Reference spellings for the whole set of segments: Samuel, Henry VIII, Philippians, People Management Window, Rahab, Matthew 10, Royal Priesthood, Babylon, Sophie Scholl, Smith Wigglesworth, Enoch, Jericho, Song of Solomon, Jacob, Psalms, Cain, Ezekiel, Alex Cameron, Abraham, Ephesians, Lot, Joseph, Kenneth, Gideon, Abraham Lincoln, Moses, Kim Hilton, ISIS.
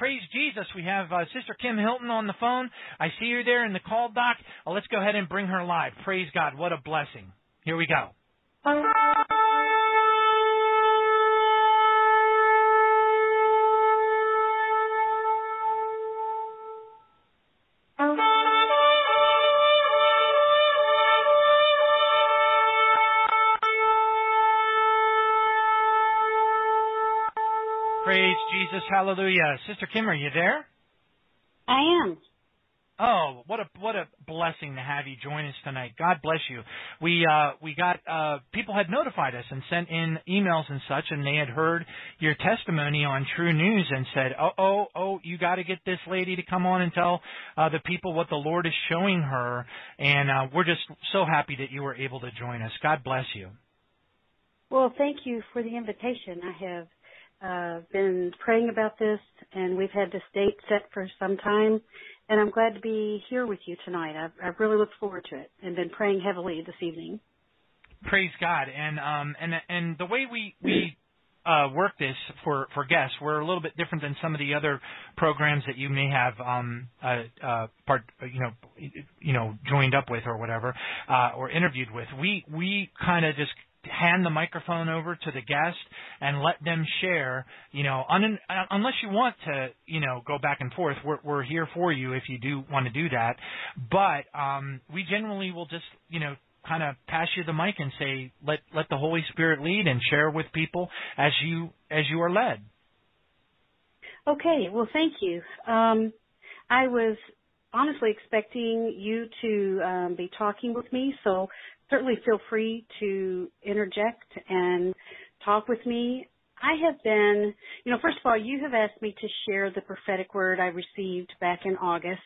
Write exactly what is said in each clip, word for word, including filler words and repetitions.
Praise Jesus. We have uh, Sister Kim Hilton on the phone. I see her there in the call doc. Oh, let's go ahead and bring her live. Praise God. What a blessing. Here we go. Praise Jesus. Hallelujah. Sister Kim, are you there? I am. Oh, what a what a blessing to have you join us tonight. God bless you. We uh, we got uh, people had notified us and sent in emails and such, and they had heard your testimony on True News and said, oh, oh, oh, you got to get this lady to come on and tell uh, the people what the Lord is showing her. And uh, we're just so happy that you were able to join us. God bless you. Well, thank you for the invitation. I have uh, been praying about this, and we've had this date set for some time. And I'm glad to be here with you tonight. I, I really look forward to it and been praying heavily this evening. Praise God. And um, and and the way we, we uh, work this for, for guests, we're a little bit different than some of the other programs that you may have um, uh, uh, part, you know, you know, joined up with or whatever, uh, or interviewed with. We, we kind of just hand the microphone over to the guest and let them share, you know, un- unless you want to, you know, go back and forth. We're, we're here for you if you do want to do that. But um, we generally will just, you know, kind of pass you the mic and say, let let the Holy Spirit lead and share with people as you, as you are led. Okay. Well, thank you. Um, I was honestly expecting you to um, be talking with me, so certainly feel free to interject and talk with me. I have been, you know, first of all, you have asked me to share the prophetic word I received back in August,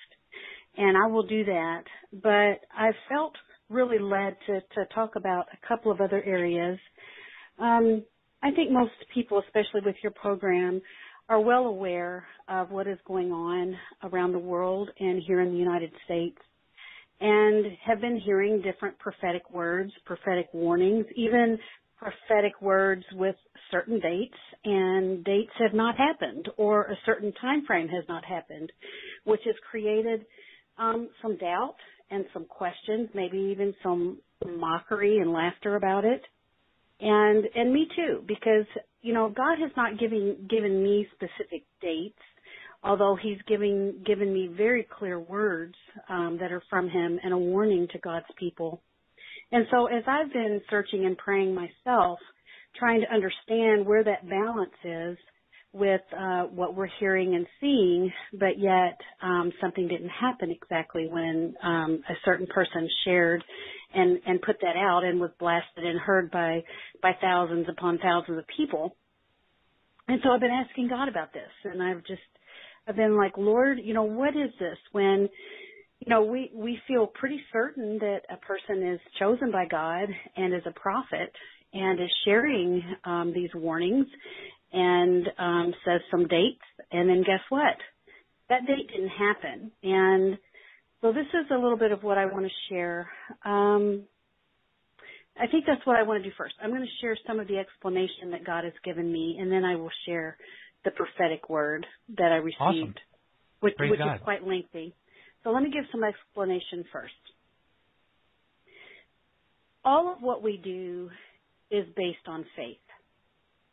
and I will do that. But I felt really led to, to talk about a couple of other areas. Um, I think most people, especially with your program, are well aware of what is going on around the world and here in the United States, and have been hearing different prophetic words, prophetic warnings, even prophetic words with certain dates, and dates have not happened, or a certain time frame has not happened, which has created um, some doubt and some questions, maybe even some mockery and laughter about it. And and me too, because, you know, God has not given, given me specific dates, although he's giving, given me very clear words um, that are from him and a warning to God's people. And so as I've been searching and praying myself, trying to understand where that balance is with uh, what we're hearing and seeing, but yet um, something didn't happen exactly when um, a certain person shared and, and put that out and was blasted and heard by, by thousands upon thousands of people. And so I've been asking God about this, and I've just I've been like, Lord, you know, what is this when, you know, we, we feel pretty certain that a person is chosen by God and is a prophet and is sharing um, these warnings and um, says some dates. And then guess what? That date didn't happen. And so this is a little bit of what I want to share. Um, I think that's what I want to do first. I'm going to share some of the explanation that God has given me, and then I will share the prophetic word that I received, awesome. which, which is quite lengthy. So let me give some explanation first. All of what we do is based on faith,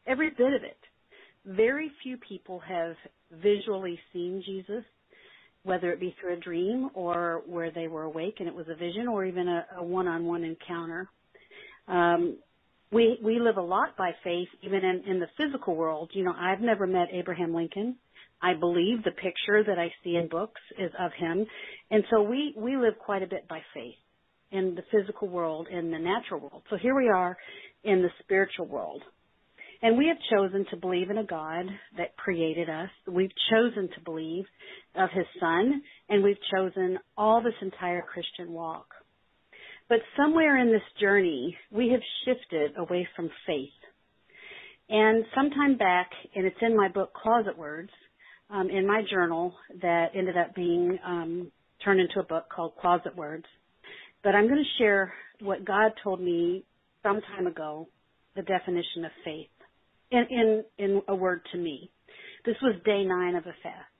every bit of it. Very few people have visually seen Jesus, whether it be through a dream or where they were awake and it was a vision or even a, a one-on-one encounter. Um We we live a lot by faith, even in, in the physical world. You know, I've never met Abraham Lincoln. I believe the picture that I see in books is of him. And so we, we live quite a bit by faith in the physical world, in the natural world. So here we are in the spiritual world. And we have chosen to believe in a God that created us. We've chosen to believe of his son, and we've chosen all this entire Christian walk. But somewhere in this journey, we have shifted away from faith. And sometime back, and it's in my book, Closet Words, um, in my journal that ended up being um, turned into a book called Closet Words. But I'm going to share what God told me some time ago, the definition of faith, in, in, in a word to me. This was day nine of a fast.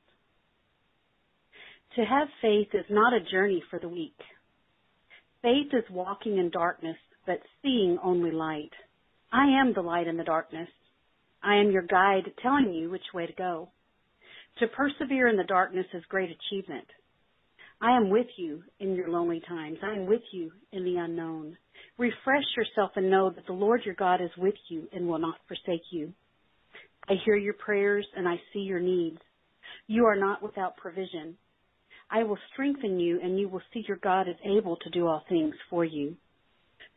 To have faith is not a journey for the weak. Faith is walking in darkness, but seeing only light. I am the light in the darkness. I am your guide telling you which way to go. To persevere in the darkness is great achievement. I am with you in your lonely times. I am with you in the unknown. Refresh yourself and know that the Lord your God is with you and will not forsake you. I hear your prayers and I see your needs. You are not without provision. I will strengthen you and you will see your God is able to do all things for you.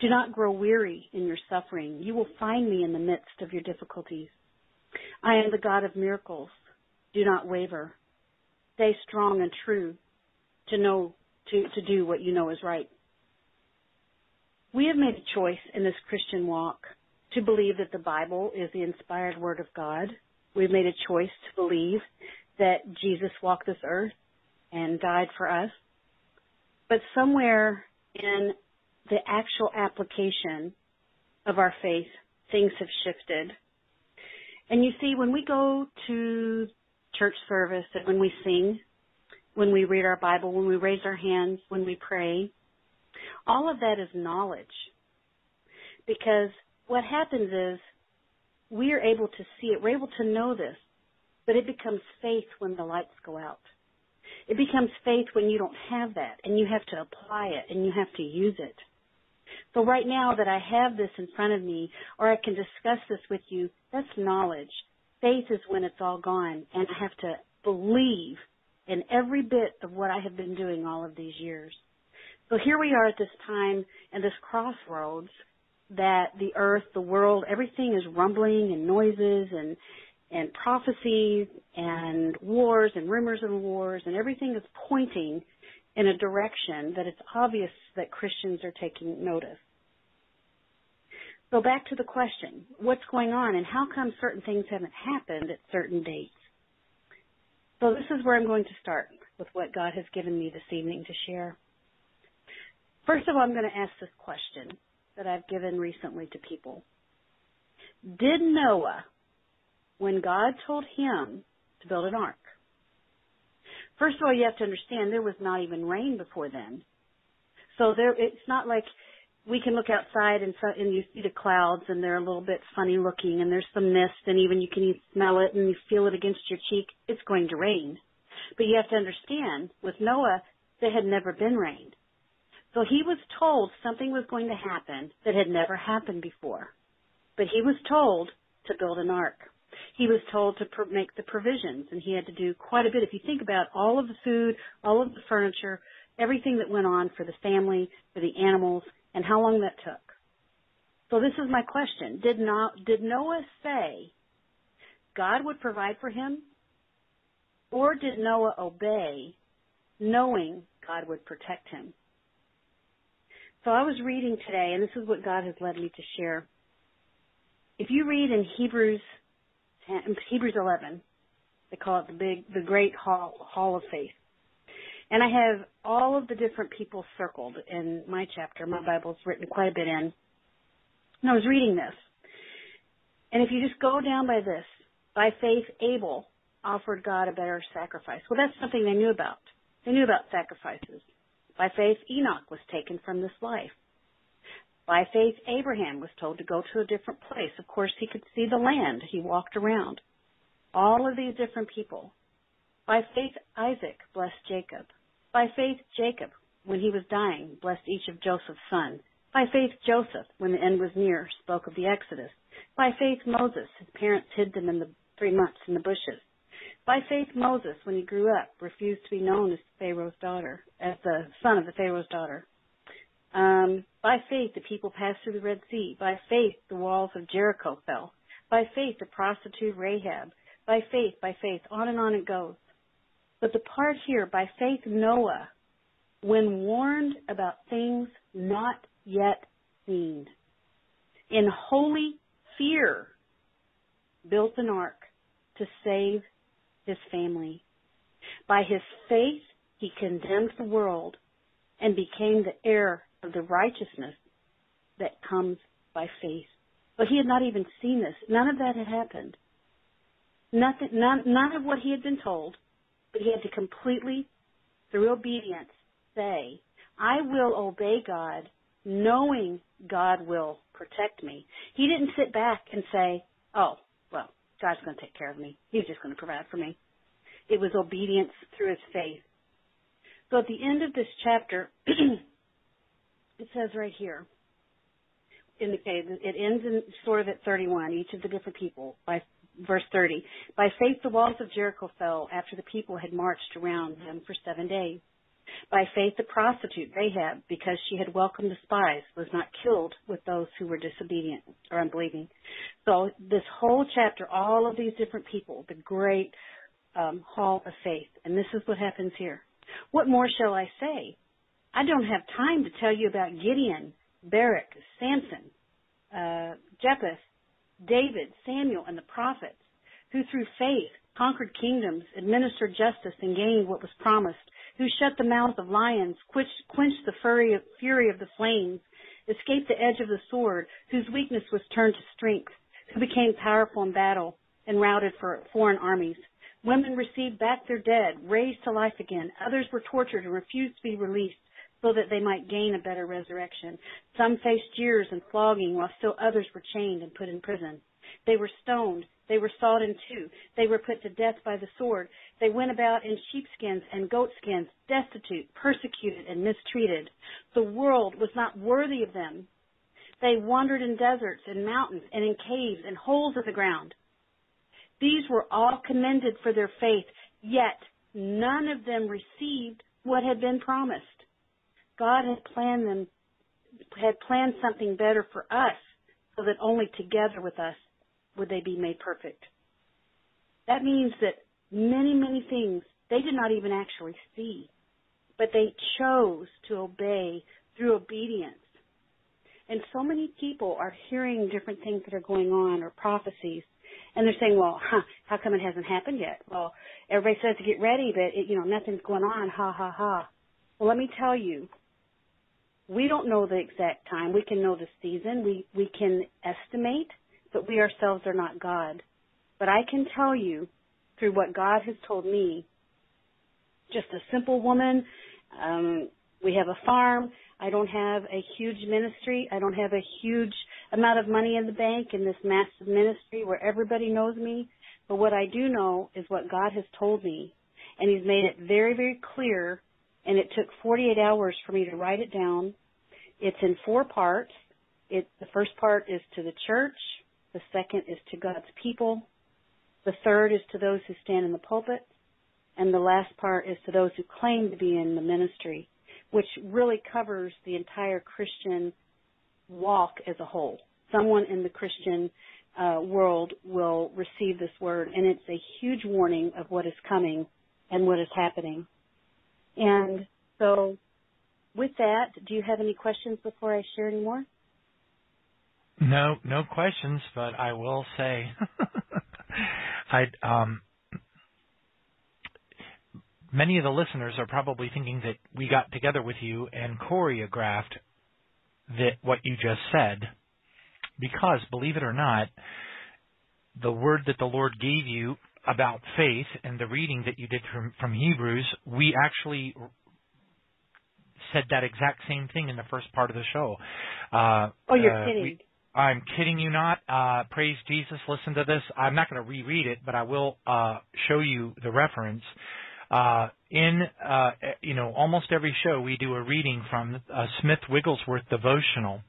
Do not grow weary in your suffering. You will find me in the midst of your difficulties. I am the God of miracles. Do not waver. Stay strong and true to know to, to do what you know is right. We have made a choice in this Christian walk to believe that the Bible is the inspired word of God. We've made a choice to believe that Jesus walked this earth and died for us. But somewhere in the actual application of our faith, things have shifted. And you see, when we go to church service and when we sing, when we read our Bible, when we raise our hands, when we pray, all of that is knowledge. Because what happens is we are able to see it. We're able to know this, but it becomes faith when the lights go out. It becomes faith when you don't have that, and you have to apply it, and you have to use it. So right now that I have this in front of me, or I can discuss this with you, that's knowledge. Faith is when it's all gone, and I have to believe in every bit of what I have been doing all of these years. So here we are at this time and this crossroads that the earth, the world, everything is rumbling and noises and and prophecies and wars and rumors of wars, and everything is pointing in a direction that it's obvious that Christians are taking notice. So back to the question, what's going on and how come certain things haven't happened at certain dates? So this is where I'm going to start with what God has given me this evening to share. First of all, I'm going to ask this question that I've given recently to people. Did Noah, when God told him to build an ark? First of all, you have to understand there was not even rain before then. So there, it's not like we can look outside and, so, and you see the clouds and they're a little bit funny looking and there's some mist and even you can smell it and you feel it against your cheek. It's going to rain. But you have to understand with Noah, there had never been rain. So he was told something was going to happen that had never happened before. But he was told to build an ark. He was told to pr- make the provisions, and he had to do quite a bit. If you think about all of the food, all of the furniture, everything that went on for the family, for the animals, and how long that took. So this is my question. Did not, did Noah say God would provide for him, or did Noah obey knowing God would protect him? So I was reading today, and this is what God has led me to share. If you read in Hebrews Hebrews eleven, they call it the big, the great hall, hall of faith. And I have all of the different people circled in my chapter. My Bible's written quite a bit in. And I was reading this. And if you just go down by this, by faith, Abel offered God a better sacrifice. Well, that's something they knew about. They knew about sacrifices. By faith, Enoch was taken from this life. By faith, Abraham was told to go to a different place. Of course, he could see the land. He walked around. All of these different people. By faith, Isaac blessed Jacob. By faith, Jacob, when he was dying, blessed each of Joseph's sons. By faith, Joseph, when the end was near, spoke of the Exodus. By faith, Moses, his parents hid them in the three months in the bushes. By faith, Moses, when he grew up, refused to be known as Pharaoh's daughter, as the son of the Pharaoh's daughter. Um, by faith, the people passed through the Red Sea. By faith, the walls of Jericho fell. By faith, the prostitute Rahab. By faith, by faith, on and on it goes. But the part here, by faith, Noah, when warned about things not yet seen, in holy fear, built an ark to save his family. By his faith, he condemned the world and became the heir of the righteousness that comes by faith. But he had not even seen this. None of that had happened. Nothing, none, none of what he had been told, but he had to completely, through obedience, say, I will obey God, knowing God will protect me. He didn't sit back and say, oh, well, God's going to take care of me. He's just going to provide for me. It was obedience through his faith. So at the end of this chapter, it says right here, in the case, it ends in sort of at thirty-one, each of the different people, by verse thirty. By faith the walls of Jericho fell after the people had marched around them for seven days. By faith the prostitute Rahab, because she had welcomed the spies, was not killed with those who were disobedient or unbelieving. So this whole chapter, all of these different people, the great um, hall of faith, and this is what happens here. What more shall I say? I don't have time to tell you about Gideon, Barak, Samson, uh, Jephthah, David, Samuel, and the prophets, who through faith conquered kingdoms, administered justice, and gained what was promised, who shut the mouths of lions, quenched the fury of the flames, escaped the edge of the sword, whose weakness was turned to strength, who became powerful in battle and routed for foreign armies. Women received back their dead, raised to life again. Others were tortured and refused to be released so that they might gain a better resurrection. Some faced jeers and flogging, while still others were chained and put in prison. They were stoned. They were sawed in two. They were put to death by the sword. They went about in sheepskins and goatskins, destitute, persecuted, and mistreated. The world was not worthy of them. They wandered in deserts and mountains and in caves and holes in the ground. These were all commended for their faith, yet none of them received what had been promised. God had planned them, had planned something better for us, so that only together with us would they be made perfect. That means that many, many things they did not even actually see, but they chose to obey through obedience. And so many people are hearing different things that are going on, or prophecies, and they're saying, well, huh, how come it hasn't happened yet? Well, everybody says to get ready, but, it, you know, nothing's going on, ha, ha, ha. Well, let me tell you, we don't know the exact time. We can know the season. We, we can estimate, but we ourselves are not God. But I can tell you through what God has told me, just a simple woman, um, we have a farm. I don't have a huge ministry. I don't have a huge amount of money in the bank in this massive ministry where everybody knows me. But what I do know is what God has told me, and he's made it very, very clear, and it took forty-eight hours for me to write it down. It's in four parts. It, the first part is to the church. The second is to God's people. The third is to those who stand in the pulpit. And the last part is to those who claim to be in the ministry, which really covers the entire Christian walk as a whole. Someone in the Christian uh, world will receive this word, and it's a huge warning of what is coming and what is happening. And so with that, do you have any questions before I share any more? No, no questions, but I will say I um many of the listeners are probably thinking that we got together with you and choreographed that what you just said, because, believe it or not, the word that the Lord gave you about faith and the reading that you did from, from Hebrews, we actually said that exact same thing in the first part of the show. Uh, oh, you're uh, kidding. We, I'm kidding you not. Uh, praise Jesus. Listen to this. I'm not going to reread it, but I will uh, show you the reference. Uh, in, uh, you know, almost every show we do a reading from uh, Smith Wigglesworth devotional.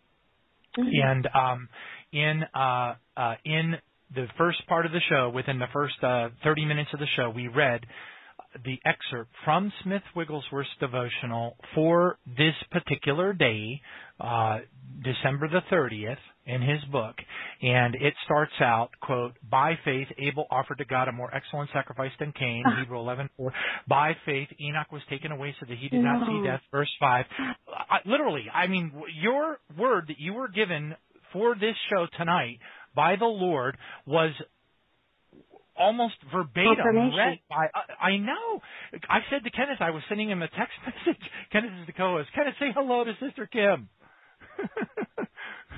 Mm-hmm. And um, in uh, uh, in the first part of the show, within the first uh, thirty minutes of the show, we read the excerpt from Smith Wigglesworth's devotional for this particular day, uh, December the thirtieth, in his book. And it starts out, quote, by faith Abel offered to God a more excellent sacrifice than Cain, uh, Hebrews eleven four. By faith Enoch was taken away so that he did no. not see death, verse five. I, literally, I mean, your word that you were given for this show tonight by the Lord was almost verbatim read by, I, I know. I said to Kenneth, I was sending him a text message. Kenneth is the co-host. Kenneth, say hello to Sister Kim.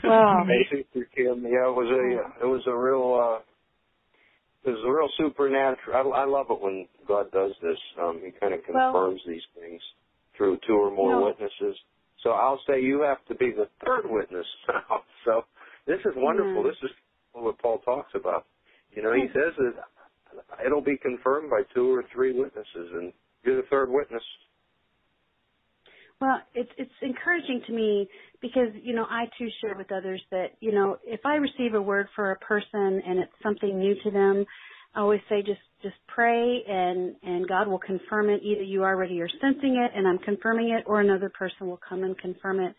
Wow. Hey, Sister Kim. Yeah, it was a, it was a real, uh, There's a real supernatural. I, I love it when God does this. Um, he kind of confirms well, these things through two or more no. witnesses. So I'll say you have to be the third witness now. So this is wonderful. Mm. This is what Paul talks about. You know, he says that it'll be confirmed by two or three witnesses, and you're the third witness. Well, it's it's encouraging to me because, you know, I too share with others that, you know, if I receive a word for a person and it's something new to them, I always say just, just pray and, and God will confirm it. Either you already are sensing it and I'm confirming it, or another person will come and confirm it.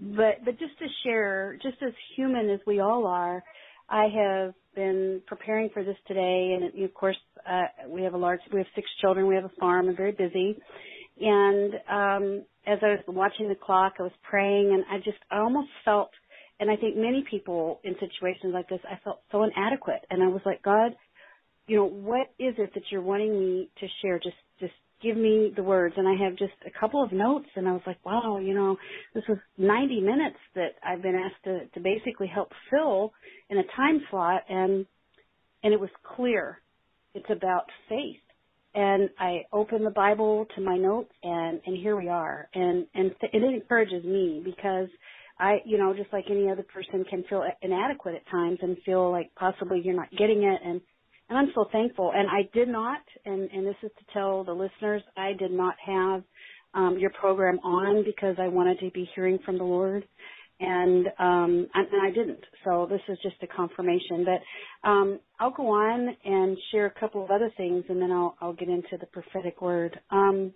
But but just to share, just as human as we all are, I have been preparing for this today, and of course uh, we have a large, we have six children, we have a farm, I'm very busy. And um, as I was watching the clock, I was praying, and I just I almost felt, and I think many people in situations like this, I felt so inadequate. And I was like, God, you know, what is it that you're wanting me to share? Just just give me the words. And I have just a couple of notes, and I was like, wow, you know, this was ninety minutes that I've been asked to, to basically help fill in a time slot, and and it was clear. It's about faith. And I open the Bible to my notes, and, and here we are. And, and th- it encourages me because I, you know, just like any other person can feel inadequate at times and feel like possibly you're not getting it. And, and I'm so thankful. And I did not, and, and this is to tell the listeners, I did not have um, your program on because I wanted to be hearing from the Lord. And, um, and I didn't. So this is just a confirmation. But um, I'll go on and share a couple of other things, and then I'll, I'll get into the prophetic word. Um,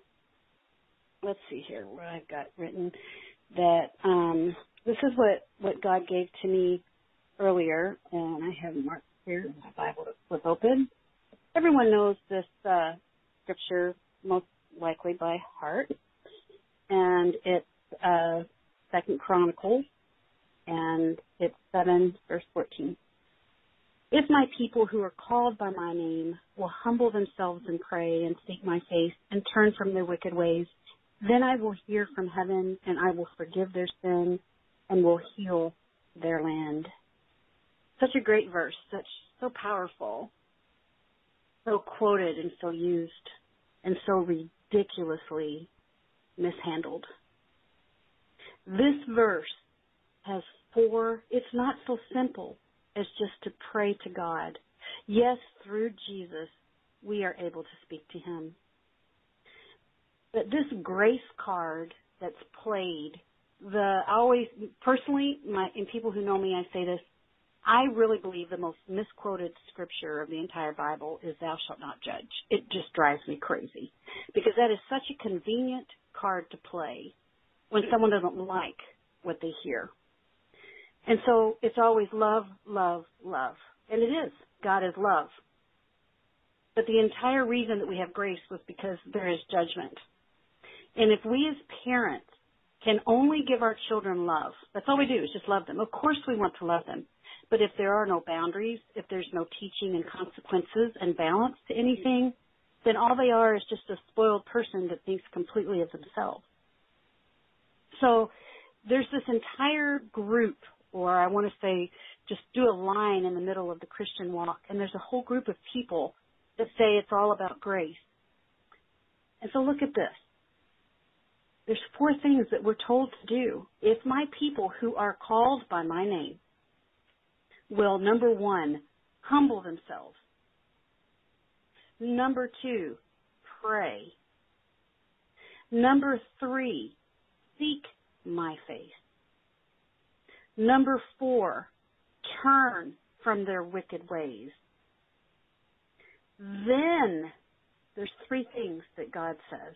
let's see here what I've got written. That um, this is what, what God gave to me earlier, and I have marked here in my Bible was open. Everyone knows this uh, scripture most likely by heart, and it's uh, Second Chronicles. And it's seven, verse fourteen. If my people who are called by my name will humble themselves and pray and seek my face and turn from their wicked ways, then I will hear from heaven and I will forgive their sin and will heal their land. Such a great verse, such so powerful, so quoted and so used and so ridiculously mishandled. This verse has four, it's not so simple as just to pray to God. Yes, through Jesus, we are able to speak to him. But this grace card that's played, the I always, personally, my, and people who know me, I say this, I really believe the most misquoted scripture of the entire Bible is thou shalt not judge. It just drives me crazy because that is such a convenient card to play when someone doesn't like what they hear. And so it's always love, love, love. And it is. God is love. But the entire reason that we have grace was because there is judgment. And if we as parents can only give our children love, that's all we do is just love them. Of course we want to love them. But if there are no boundaries, if there's no teaching and consequences and balance to anything, then all they are is just a spoiled person that thinks completely of themselves. So there's this entire group, or I want to say just do a line in the middle of the Christian walk, and there's a whole group of people that say it's all about grace. And so look at this. There's four things that we're told to do. If my people who are called by my name will, number one, humble themselves. Number two, pray. Number three, seek my face. Number four, turn from their wicked ways. Then, there's three things that God says.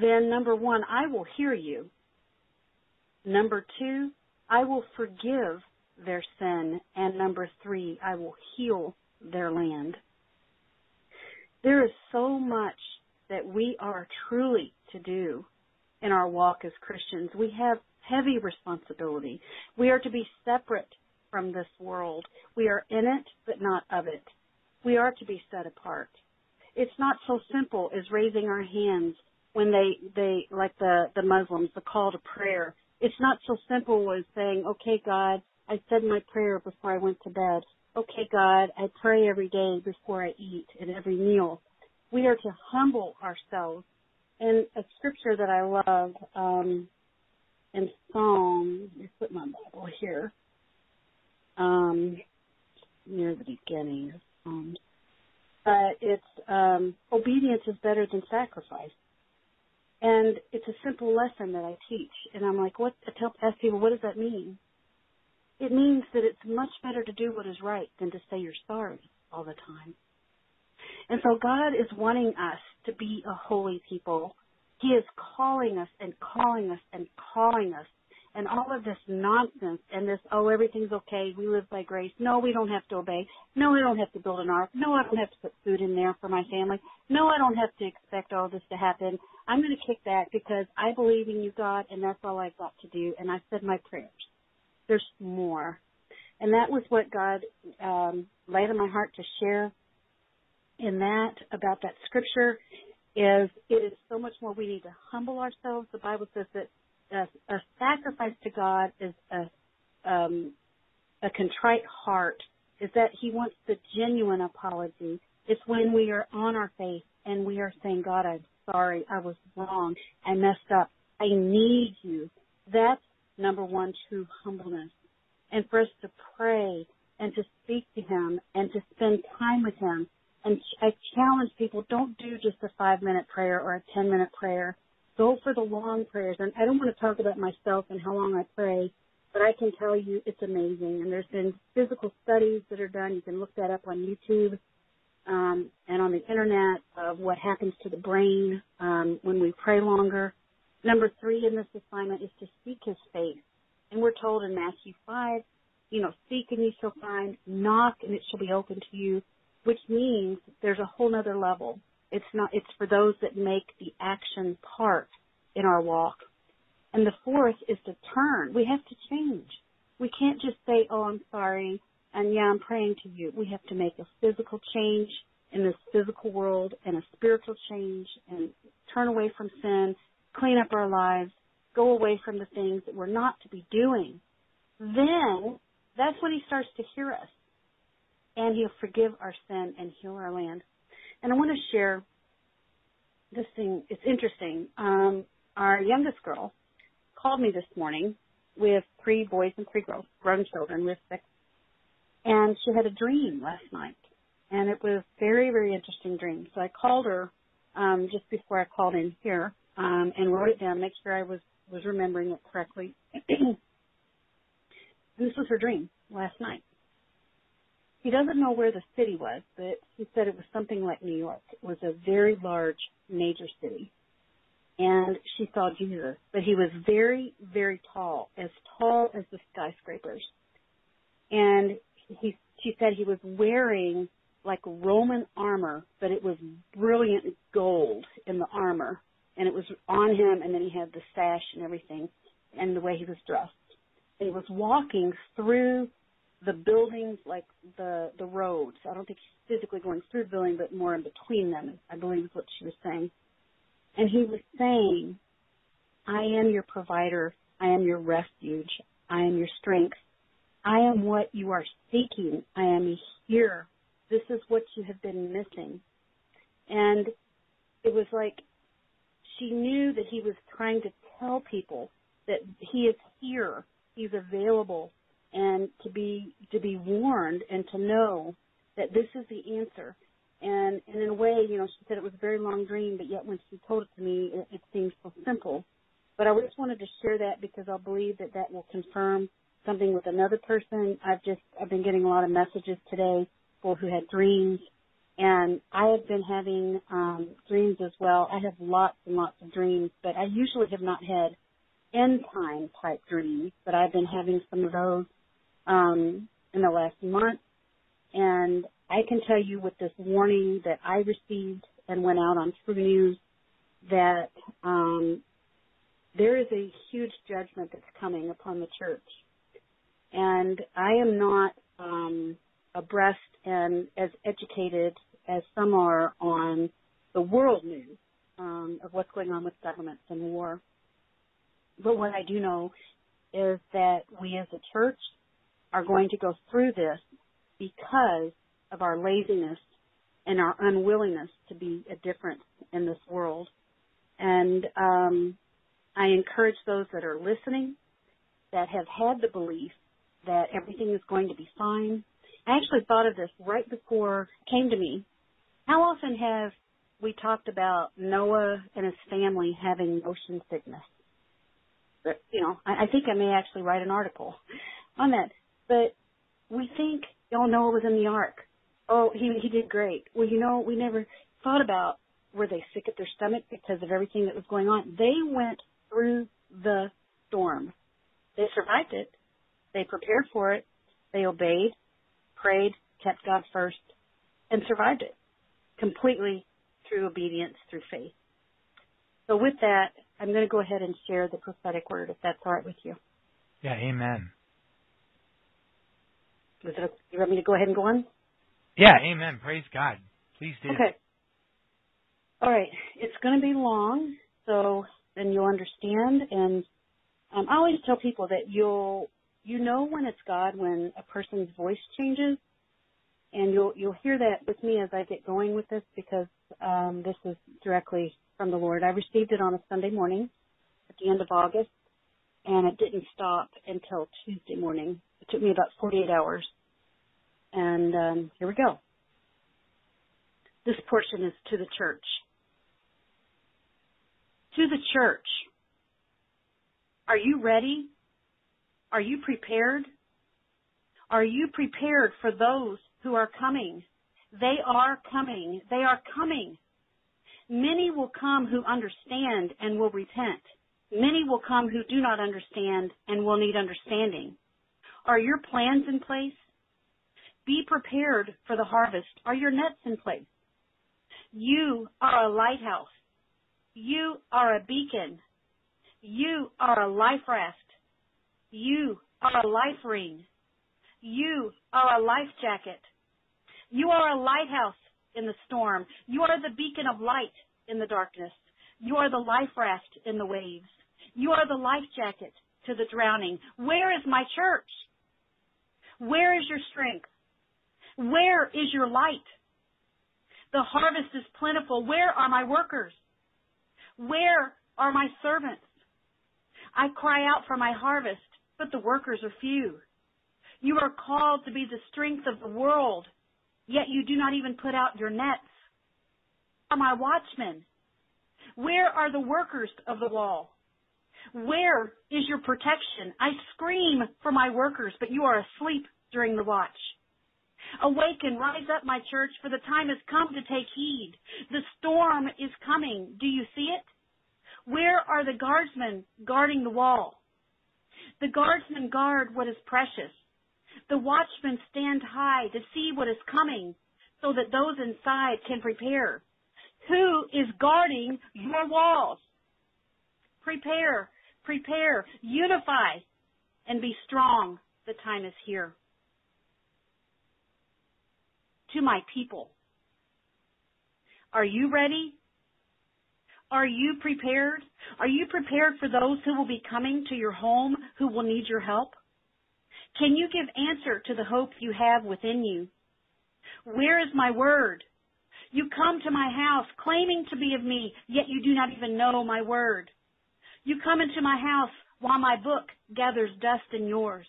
Then, number one, I will hear you. Number two, I will forgive their sin. And number three, I will heal their land. There is so much that we are truly to do in our walk as Christians. We have heavy responsibility. We are to be separate from this world. We are in it, but not of it. We are to be set apart. It's not so simple as raising our hands when they, they like the, the Muslims, the call to prayer. It's not so simple as saying, okay, God, I said my prayer before I went to bed. okay, God, I pray every day before I eat and every meal. We are to humble ourselves. And a scripture that I love um, in Psalms, let me put my Bible here, um, near the beginning of Psalms. But it's um, obedience is better than sacrifice. And it's a simple lesson that I teach. And I'm like, what? I tell, ask people, what does that mean? It means that it's much better to do what is right than to say you're sorry all the time. And so God is wanting us to be a holy people. He is calling us and calling us and calling us. And all of this nonsense and this, oh, everything's okay, we live by grace. No, we don't have to obey. No, I don't have to build an ark. No, I don't have to put food in there for my family. No, I don't have to expect all this to happen. I'm going to kick back because I believe in you, God, and that's all I've got to do. And I said my prayers. There's more. And that was what God um, laid on my heart to share in that, about that scripture, is it is so much more. We need to humble ourselves. The Bible says that a, a sacrifice to God is a, um, a contrite heart, is that he wants the genuine apology. It's when we are on our face and we are saying, God, I'm sorry, I was wrong, I messed up, I need you. That's number one, true humbleness, and for us to pray and to speak to him and to spend time with him. And I challenge people, don't do just a five-minute prayer or a ten-minute prayer. Go for the long prayers. And I don't want to talk about myself and how long I pray, but I can tell you it's amazing. And there's been physical studies that are done. You can look that up on YouTube um, and on the Internet of what happens to the brain um, when we pray longer. Number three in this assignment is to seek his face. And we're told in Matthew five, you know, seek and you shall find, knock and it shall be opened to you, which means there's a whole other level. It's not. It's for those that make the action part in our walk. And the fourth is to turn. We have to change. We can't just say, oh, I'm sorry, and yeah, I'm praying to you. We have to make a physical change in this physical world and a spiritual change and turn away from sin, clean up our lives, go away from the things that we're not to be doing. Then that's when he starts to hear us, and he'll forgive our sin and heal our land. And I want to share this thing. It's interesting. Um, our youngest girl called me this morning with three boys and three girls, grown children with six, and she had a dream last night, and it was a very, very interesting dream. So I called her um, just before I called in here. Um, and wrote it down, make sure I was, was remembering it correctly. And this was her dream last night. She doesn't know where the city was, but she said it was something like New York. It was a very large, major city. And she saw Jesus, but he was very, very tall, as tall as the skyscrapers. And he, she said he was wearing like Roman armor, but it was brilliant gold in the armor. And it was on him, and then he had the sash and everything, and the way he was dressed. And he was walking through the buildings, like the, the roads. I don't think he's physically going through the building, but more in between them, I believe is what she was saying. And he was saying, I am your provider. I am your refuge. I am your strength. I am what you are seeking. I am here. This is what you have been missing. And it was like, she knew that he was trying to tell people that he is here, he's available, and to be to be warned and to know that this is the answer. And, and in a way, you know, she said it was a very long dream, but yet when she told it to me, it, it seemed so simple. But I just wanted to share that because I believe that that will confirm something with another person. I've just I've been getting a lot of messages today, people who had dreams. And I have been having um, dreams as well. I have lots and lots of dreams, but I usually have not had end-time type dreams, but I've been having some of those um, in the last month. And I can tell you with this warning that I received and went out on True News that um, there is a huge judgment that's coming upon the church. And I am not um, abreast and as educated as some are on the world news um, of what's going on with governments and war. But what I do know is that we as a church are going to go through this because of our laziness and our unwillingness to be a difference in this world. And um, I encourage those that are listening, that have had the belief that everything is going to be fine. I actually thought of this right before it came to me. How often have we talked about Noah and his family having motion sickness? But, you know, I, I think I may actually write an article on that. But we think, oh, Noah was in the ark. Oh, he he did great. Well, you know, we never thought about, were they sick at their stomach because of everything that was going on? They went through the storm. They survived it. They prepared for it. They obeyed, prayed, kept God first, and survived it completely through obedience, through faith. So with that, I'm going to go ahead and share the prophetic word, if that's all right with you. Yeah, amen. Is it, you want me to go ahead and go on? Yeah, amen. Praise God. Please do. Okay. All right. It's going to be long, so then you'll understand. And um, I always tell people that you'll you know when it's God when a person's voice changes, and you'll you'll hear that with me as I get going with this, because um, this is directly from the Lord. I received it on a Sunday morning at the end of August, and it didn't stop until Tuesday morning. It took me about forty-eight hours, and um, here we go. This portion is to the church. To the church. Are you ready? Are you prepared? Are you prepared for those who are coming? They are coming. They are coming. Many will come who understand and will repent. Many will come who do not understand and will need understanding. Are your plans in place? Be prepared for the harvest. Are your nets in place? You are a lighthouse. You are a beacon. You are a life raft. You are a life ring. You are a life jacket. You are a lighthouse in the storm. You are the beacon of light in the darkness. You are the life raft in the waves. You are the life jacket to the drowning. Where is my church? Where is your strength? Where is your light? The harvest is plentiful. Where are my workers? Where are my servants? I cry out for my harvest, but the workers are few. You are called to be the strength of the world, yet you do not even put out your nets. Where are my watchmen? Where are the workers of the wall? Where is your protection? I scream for my workers, but you are asleep during the watch. Awaken, rise up, my church, for the time has come to take heed. The storm is coming. Do you see it? Where are the guardsmen guarding the wall? The guardsmen guard what is precious. The watchmen stand high to see what is coming, so that those inside can prepare. Who is guarding your walls? Prepare, prepare, unify, and be strong. The time is here. To my people, are you ready? Are you prepared? Are you prepared for those who will be coming to your home, who will need your help? Can you give answer to the hope you have within you? Where is my word? You come to my house claiming to be of me, yet you do not even know my word. You come into my house while my book gathers dust in yours.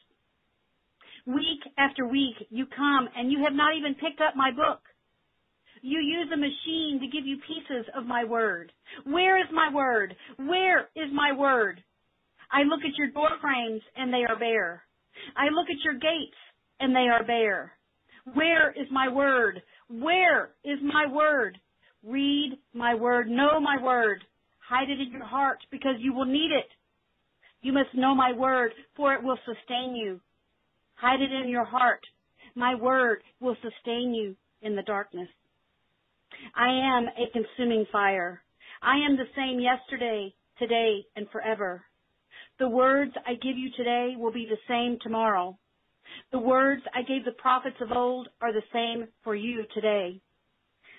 Week after week you come and you have not even picked up my book. You use a machine to give you pieces of my word. Where is my word? Where is my word? I look at your door frames and they are bare. I look at your gates and they are bare. Where is my word? Where is my word? Read my word. Know my word. Hide it in your heart because you will need it. You must know my word, for it will sustain you. Hide it in your heart. My word will sustain you in the darkness. I am a consuming fire. I am the same yesterday, today, and forever. The words I give you today will be the same tomorrow. The words I gave the prophets of old are the same for you today.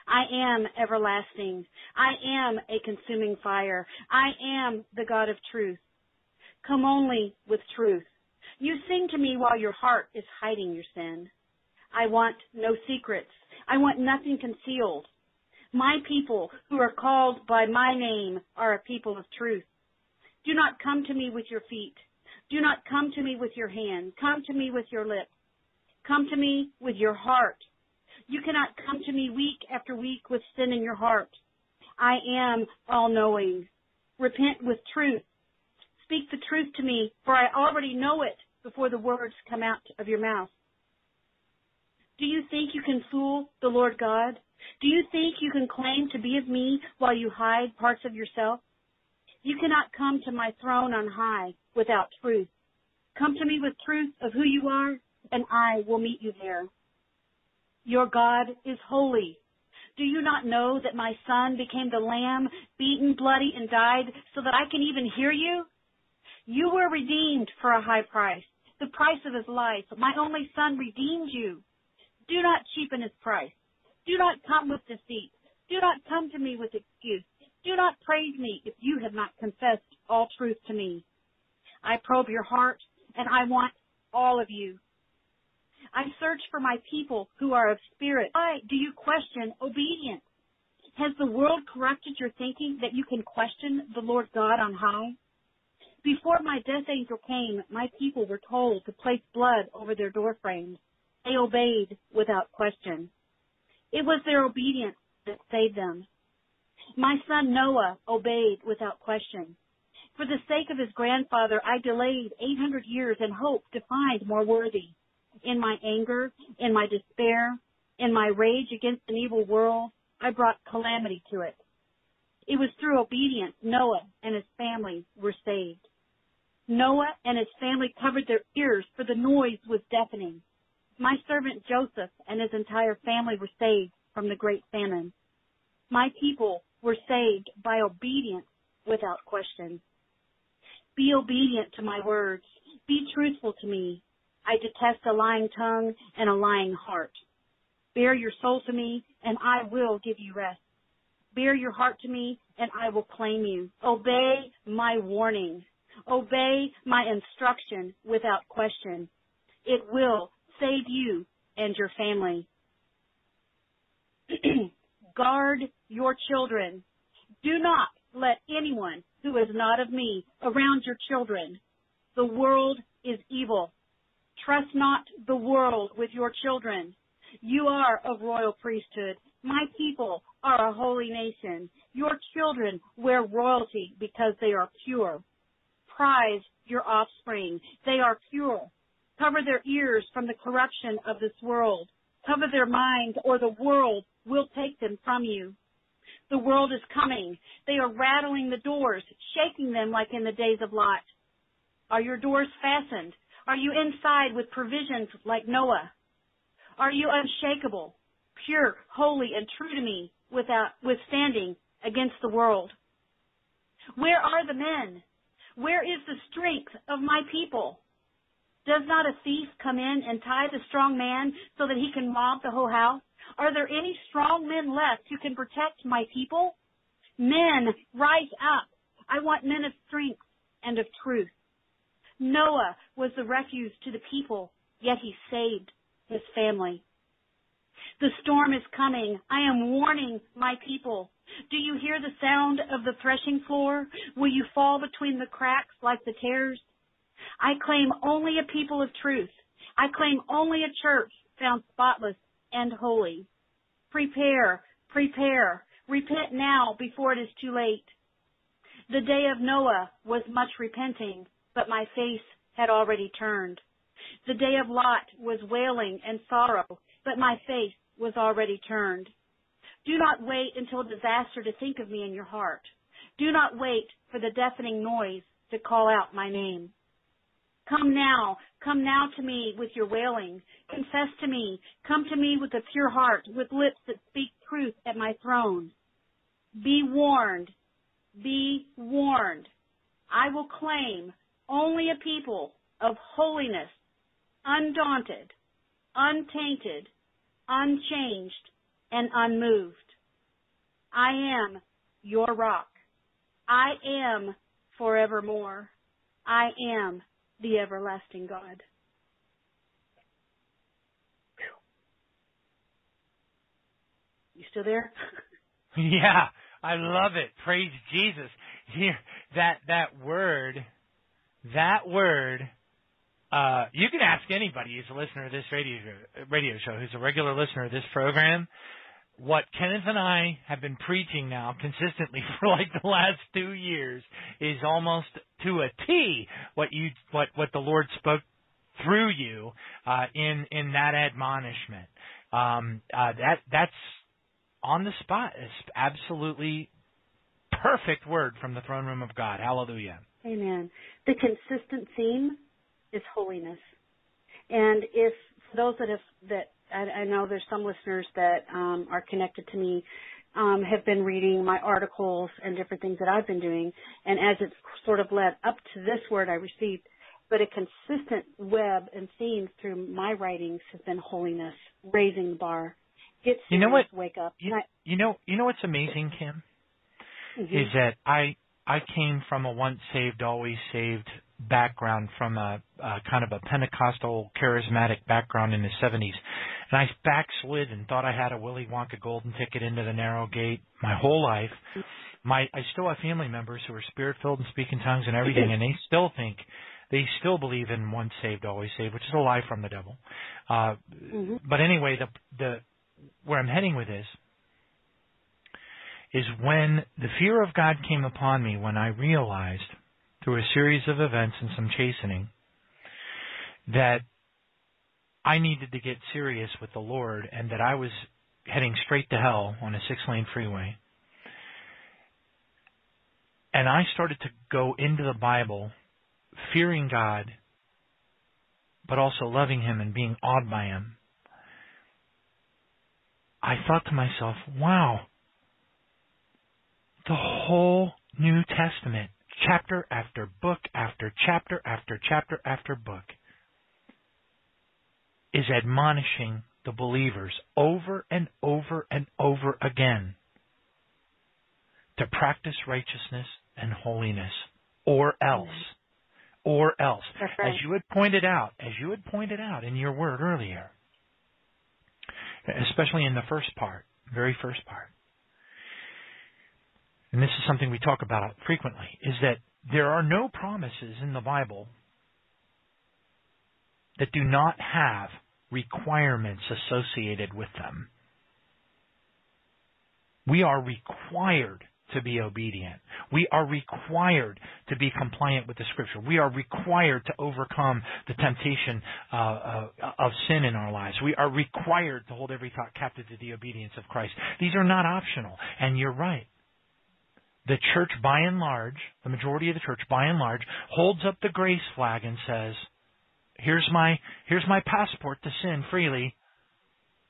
I am everlasting. I am a consuming fire. I am the God of truth. Come only with truth. You sing to me while your heart is hiding your sin. I want no secrets. I want nothing concealed. My people who are called by my name are a people of truth. Do not come to me with your feet. Do not come to me with your hand. Come to me with your lips. Come to me with your heart. You cannot come to me week after week with sin in your heart. I am all-knowing. Repent with truth. Speak the truth to me, for I already know it before the words come out of your mouth. Do you think you can fool the Lord God? Do you think you can claim to be of me while you hide parts of yourself? You cannot come to my throne on high without truth. Come to me with truth of who you are, and I will meet you there. Your God is holy. Do you not know that my son became the lamb, beaten, bloody, and died so that I can even hear you? You were redeemed for a high price, the price of his life. My only son redeemed you. Do not cheapen his price. Do not come with deceit. Do not come to me with excuse. Do not praise me if you have not confessed all truth to me. I probe your heart, and I want all of you. I search for my people who are of spirit. Why do you question obedience? Has the world corrupted your thinking that you can question the Lord God on high? Before my death angel came, my people were told to place blood over their door frames. They obeyed without question. It was their obedience that saved them. My son Noah obeyed without question. For the sake of his grandfather, I delayed eight hundred years in hope to find more worthy. In my anger, in my despair, in my rage against an evil world, I brought calamity to it. It was through obedience Noah and his family were saved. Noah and his family covered their ears, for the noise was deafening. My servant Joseph and his entire family were saved from the great famine. My people were saved by obedience without question. Be obedient to my words. Be truthful to me. I detest a lying tongue and a lying heart. Bear your soul to me, and I will give you rest. Bear your heart to me, and I will claim you. Obey my warning. Obey my instruction without question. It will save you and your family. Guard your children. Do not let anyone who is not of me around your children. The world is evil. Trust not the world with your children. You are a royal priesthood. My people are a holy nation. Your children wear royalty because they are pure. Prize your offspring. They are pure. Cover their ears from the corruption of this world. Cover their minds, or the world will take them from you. The world is coming. They are rattling the doors, shaking them like in the days of Lot. Are your doors fastened? Are you inside with provisions like Noah? Are you unshakable, pure, holy, and true to me, without withstanding against the world? Where are the men? Where is the strength of my people? Does not a thief come in and tie the strong man so that he can rob the whole house? Are there any strong men left who can protect my people? Men, rise up. I want men of strength and of truth. Noah was the refuge to the people, yet he saved his family. The storm is coming. I am warning my people. Do you hear the sound of the threshing floor? Will you fall between the cracks like the tares? I claim only a people of truth. I claim only a church found spotless and holy. Prepare, prepare, repent now before it is too late. The day of Noah was much repenting, but my face had already turned. The day of Lot was wailing and sorrow, but my face was already turned. Do not wait until disaster to think of me in your heart. Do not wait for the deafening noise to call out my name. Come now, come now to me with your wailing. Confess to me. Come to me with a pure heart, with lips that speak truth at my throne. Be warned, be warned. I will claim only a people of holiness, undaunted, untainted, unchanged, and unmoved. I am your rock. I am forevermore. I am the everlasting God. still there? Yeah, I love it. Praise Jesus. Here, that that word, that word. Uh, you can ask anybody who's a listener of this radio radio show, who's a regular listener of this program, what Kenneth and I have been preaching now consistently for like the last two years is almost to a T what you what, what the Lord spoke through you uh, in in that admonishment. Um, uh, that that's on the spot. It's absolutely perfect word from the throne room of God. Hallelujah. Amen. The consistent theme is holiness. And if for those that have, that I, I know there's some listeners that um, are connected to me, um, have been reading my articles and different things that I've been doing, and as it's sort of led up to this word I received, but a consistent web and theme through my writings has been holiness, raising the bar, get serious, you know what, wake up. You, I, you know, you know what's amazing, Kim, mm-hmm. is that I I came from a once saved, always saved background, from a, a kind of a Pentecostal charismatic background in the seventies. And I backslid and thought I had a Willy Wonka golden ticket into the narrow gate my whole life. My I still have family members who are spirit-filled and speak in tongues and everything, and they still think, they still believe in once saved, always saved, which is a lie from the devil. Uh, mm-hmm. But anyway, the the where I'm heading with this is when the fear of God came upon me, when I realized through a series of events and some chastening, that I needed to get serious with the Lord and that I was heading straight to hell on a six-lane freeway. And I started to go into the Bible fearing God, but also loving Him and being awed by Him. I thought to myself, wow, the whole New Testament, chapter after book after chapter after chapter after book, is admonishing the believers over and over and over again to practice righteousness and holiness, or else, or else. Right. As you had pointed out, as you had pointed out in your word earlier, especially in the first part, very first part, and this is something we talk about frequently, is that there are no promises in the Bible that do not have requirements associated with them. We are required to be obedient. We are required to be compliant with the Scripture. We are required to overcome the temptation uh, uh, of sin in our lives. We are required to hold every thought captive to the obedience of Christ. These are not optional, and you're right. The church, by and large, the majority of the church, by and large, holds up the grace flag and says, here's my here's my passport to sin freely.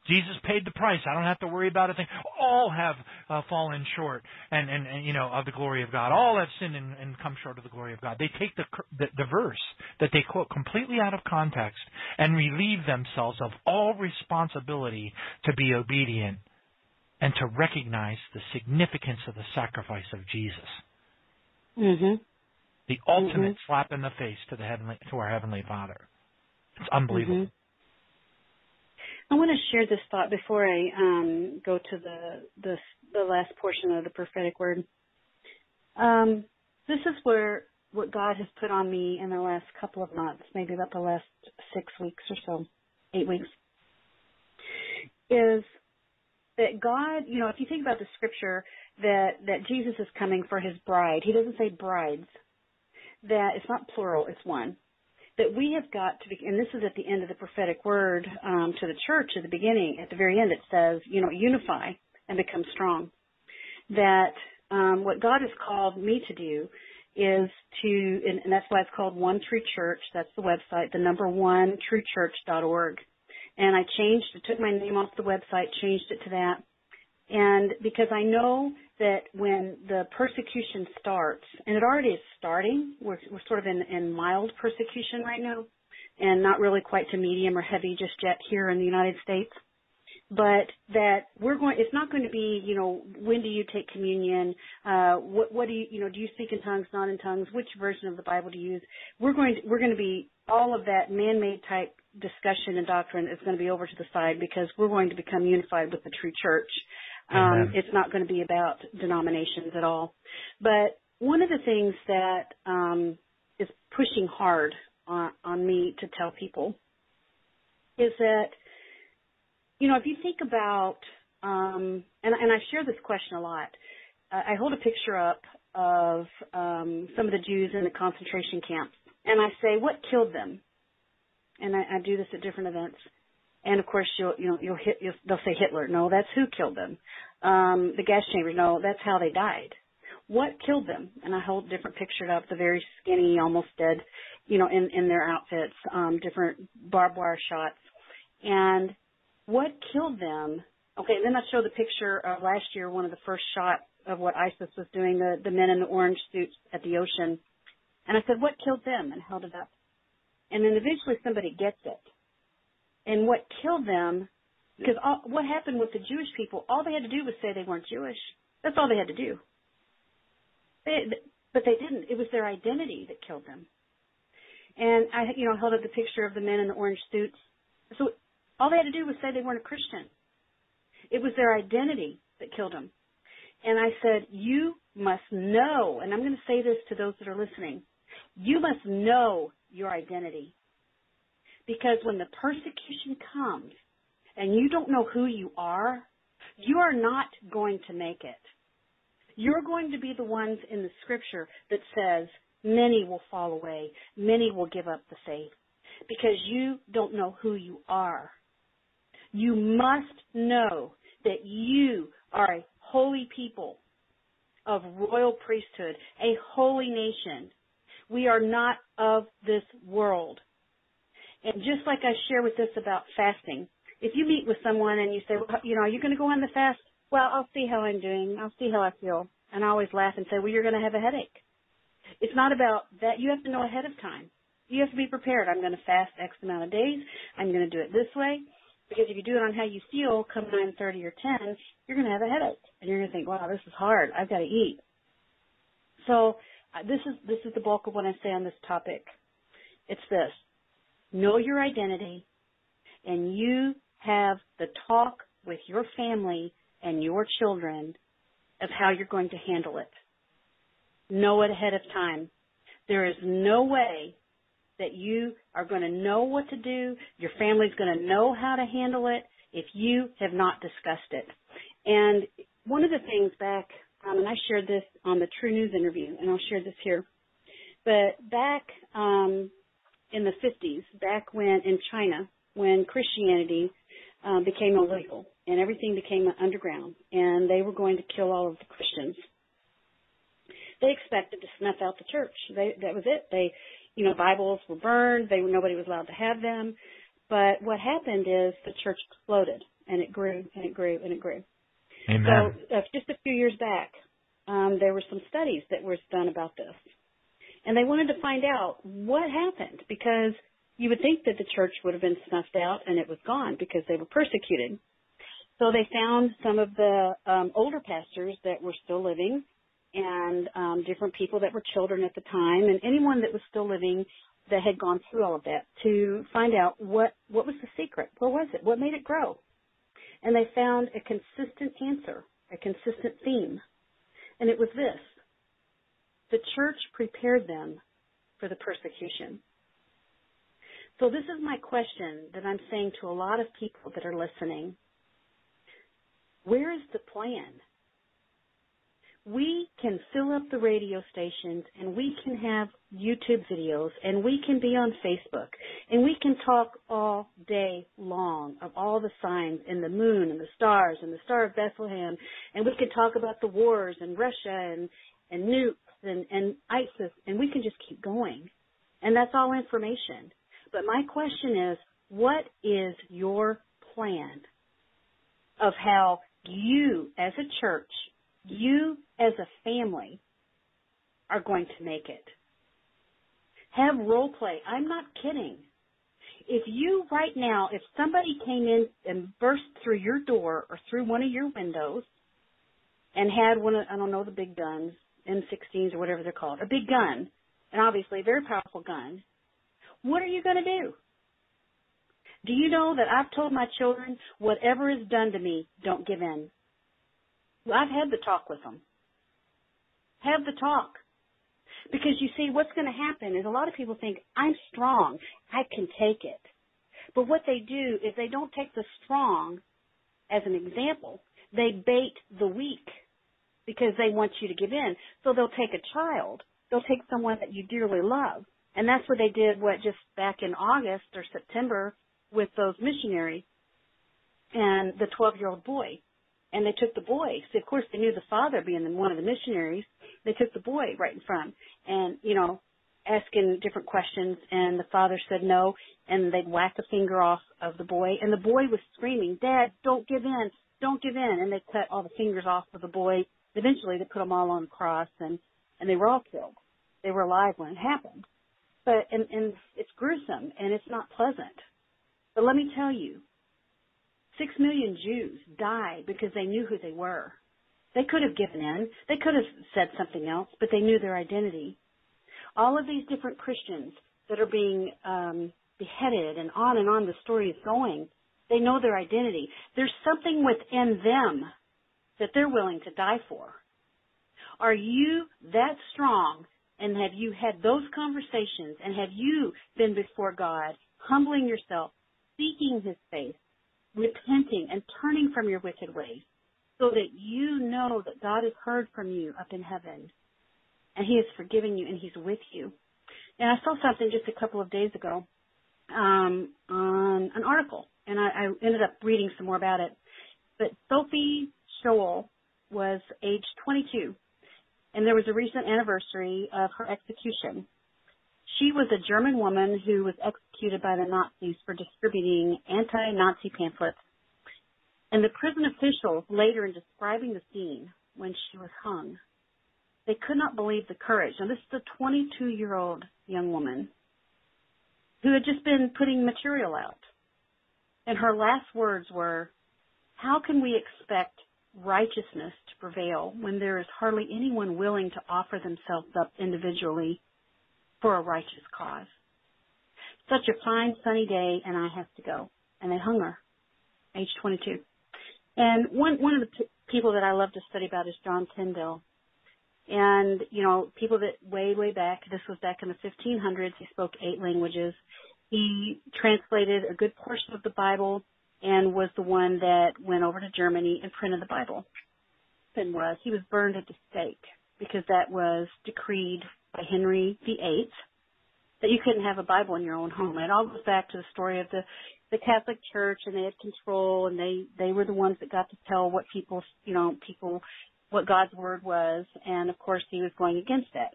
Jesus paid the price. I don't have to worry about a thing. All have uh, fallen short and, and, and you know of the glory of God. All have sinned and, and come short of the glory of God. They take the, the, the verse that they quote completely out of context and relieve themselves of all responsibility to be obedient and to recognize the significance of the sacrifice of Jesus. Mm-hmm. The ultimate mm-hmm. slap in the face to the heavenly, to our Heavenly Father. It's unbelievable. Mm-hmm. I want to share this thought before I um, go to the, the the last portion of the prophetic word. Um, this is where what God has put on me in the last couple of months, maybe about the last six weeks or so, eight weeks, is that God, you know, if you think about the Scripture, that, that Jesus is coming for His bride. He doesn't say brides. That it's not plural, it's one. That we have got to be, and this is at the end of the prophetic word um, to the church at the beginning. At the very end it says, you know, unify and become strong. That um, what God has called me to do is to, and, and that's why it's called One True Church. That's the website, the number one, true church dot org. And I changed, I took my name off the website, changed it to that. And because I know that when the persecution starts, and it already is starting, we're, we're sort of in, in mild persecution right now, and not really quite to medium or heavy just yet here in the United States, but that we're going, it's not going to be, you know, when do you take communion? Uh, what, what do you, you know, do you speak in tongues, not in tongues? Which version of the Bible do you use? We're going to, we're going to be, all of that man-made type discussion and doctrine is going to be over to the side because we're going to become unified with the true church. Um, it's not going to be about denominations at all. But one of the things that um, is pushing hard on, on me to tell people is that, you know, if you think about, um, and, and I share this question a lot, uh, I hold a picture up of um, some of the Jews in the concentration camps, and I say, what killed them? And I, I do this at different events. And of course, you'll you know you'll hit you'll, they'll say Hitler. No, that's who killed them. Um, the gas chambers. No, that's how they died. What killed them? And I hold different pictures up. The very skinny, almost dead, you know, in in their outfits. Um, different barbed wire shots. And what killed them? Okay. And then I show the picture of last year, one of the first shots of what ISIS was doing. The the men in the orange suits at the ocean. And I said, what killed them? And held it up. And then eventually somebody gets it. And what killed them, because all, what happened with the Jewish people, all they had to do was say they weren't Jewish. That's all they had to do. They, but they didn't. It was their identity that killed them. And I, you know, held up the picture of the men in the orange suits. So all they had to do was say they weren't a Christian. It was their identity that killed them. And I said, you must know, and I'm going to say this to those that are listening, you must know your identity. Because when the persecution comes and you don't know who you are, you are not going to make it. You're going to be the ones in the scripture that says many will fall away, many will give up the faith, because you don't know who you are. You must know that you are a holy people of royal priesthood, a holy nation. We are not of this world. And just like I share with this about fasting, if you meet with someone and you say, well, you know, are you going to go on the fast? Well, I'll see how I'm doing. I'll see how I feel. And I always laugh and say, well, you're going to have a headache. It's not about that. You have to know ahead of time. You have to be prepared. I'm going to fast X amount of days. I'm going to do it this way. Because if you do it on how you feel, come nine thirty or ten, you're going to have a headache. And you're going to think, wow, this is hard. I've got to eat. So uh, this is this is the bulk of what I say on this topic. It's this. Know your identity, and you have the talk with your family and your children of how you're going to handle it. Know it ahead of time. There is no way that you are going to know what to do, your family's going to know how to handle it, if you have not discussed it. And one of the things back, um, and I shared this on the True News interview, and I'll share this here, but back um, in the fifties, back when in China, when Christianity um, became illegal and everything became underground and they were going to kill all of the Christians, they expected to snuff out the church. They, that was it. They, you know, Bibles were burned. They, nobody was allowed to have them. But what happened is the church exploded, and it grew and it grew and it grew. Amen. So uh, just a few years back, um, there were some studies that were done about this. And they wanted to find out what happened, because you would think that the church would have been snuffed out and it was gone because they were persecuted. So they found some of the um, older pastors that were still living, and um, different people that were children at the time, and anyone that was still living that had gone through all of that, to find out what, what was the secret, where was it, what made it grow. And they found a consistent answer, a consistent theme, and it was this. The church prepared them for the persecution. So this is my question that I'm saying to a lot of people that are listening. Where is the plan? We can fill up the radio stations, and we can have YouTube videos, and we can be on Facebook, and we can talk all day long of all the signs and the moon and the stars and the Star of Bethlehem, and we can talk about the wars and Russia and, and nukes. And, and ISIS, and we can just keep going. And that's all information. But my question is, what is your plan of how you as a church, you as a family, are going to make it? Have role play. I'm not kidding. If you right now, if somebody came in and burst through your door or through one of your windows and had one of, I don't know, the big guns, M sixteens or whatever they're called, a big gun, and obviously a very powerful gun, what are you going to do? Do you know that I've told my children, whatever is done to me, don't give in? I've had the talk with them. Have the talk. Because you see, what's going to happen is a lot of people think, I'm strong, I can take it. But what they do is they don't take the strong as an example. They bait the weak because they want you to give in. So they'll take a child. They'll take someone that you dearly love. And that's what they did, what, just back in August or September with those missionaries and the twelve-year-old boy. And they took the boy. So, of course, they knew the father being one of the missionaries. They took the boy right in front and, you know, asking different questions. And the father said no. And they'd whack a finger off of the boy. And the boy was screaming, Dad, don't give in. Don't give in. And they cut all the fingers off of the boy. Eventually, they put them all on the cross, and, and they were all killed. They were alive when it happened. But and, and it's gruesome, and it's not pleasant. But let me tell you, six million Jews died because they knew who they were. They could have given in. They could have said something else, but they knew their identity. All of these different Christians that are being um, beheaded, and on and on the story is going, they know their identity. There's something within them that they're willing to die for. Are you that strong? And have you had those conversations? And have you been before God, humbling yourself, seeking his face, repenting and turning from your wicked ways, so that you know that God has heard from you up in heaven, and he has forgiven you and he's with you? And I saw something just a couple of days ago um, on an article, and I, I ended up reading some more about it. But Sophie Scholl was age twenty-two. And there was a recent anniversary of her execution. She was a German woman who was executed by the Nazis for distributing anti-Nazi pamphlets. And the prison officials later, in describing the scene when she was hung, they could not believe the courage. Now, this is a twenty-two-year-old young woman who had just been putting material out. And her last words were, "How can we expect righteousness to prevail when there is hardly anyone willing to offer themselves up individually for a righteous cause? Such a fine sunny day, and I have to go." And they hung her, age twenty-two. And one one of the p- people that I love to study about is John Tyndale. And, you know, people that way, way back, this was back in the fifteen hundreds, he spoke eight languages. He translated a good portion of the Bible and was the one that went over to Germany and printed the Bible. And was he was burned at the stake because that was decreed by Henry the Eighth that you couldn't have a Bible in your own home. It all goes back to the story of the, the Catholic Church, and they had control, and they, they were the ones that got to tell what people, you know, people, what God's word was. And, of course, he was going against that.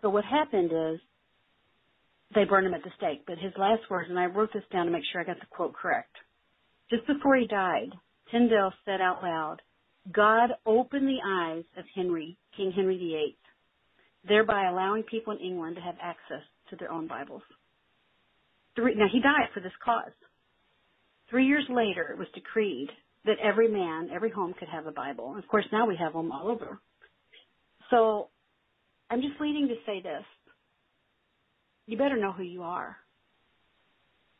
So what happened is they burned him at the stake. But his last words, and I wrote this down to make sure I got the quote correct, just before he died, Tyndale said out loud, "God opened the eyes of Henry, King Henry the Eighth, thereby allowing people in England to have access to their own Bibles." Three, now, he died for this cause. Three years later, it was decreed that every man, every home could have a Bible. Of course, now we have them all over. So I'm just leading to say this. You better know who you are.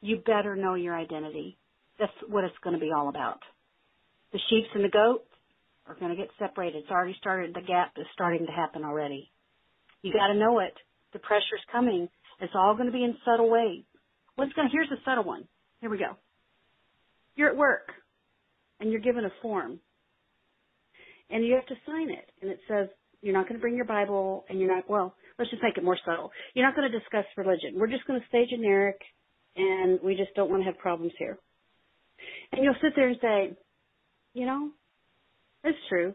You better know your identity. That's what it's going to be all about. The sheep and the goats are going to get separated. It's already started. The gap is starting to happen already. You got to know it. The pressure's coming. It's all going to be in subtle ways. What's going to, here's a subtle one. Here we go. You're at work, and you're given a form, and you have to sign it. And it says you're not going to bring your Bible, and you're not, well, let's just make it more subtle. You're not going to discuss religion. We're just going to stay generic, and we just don't want to have problems here. And you'll sit there and say, you know, it's true.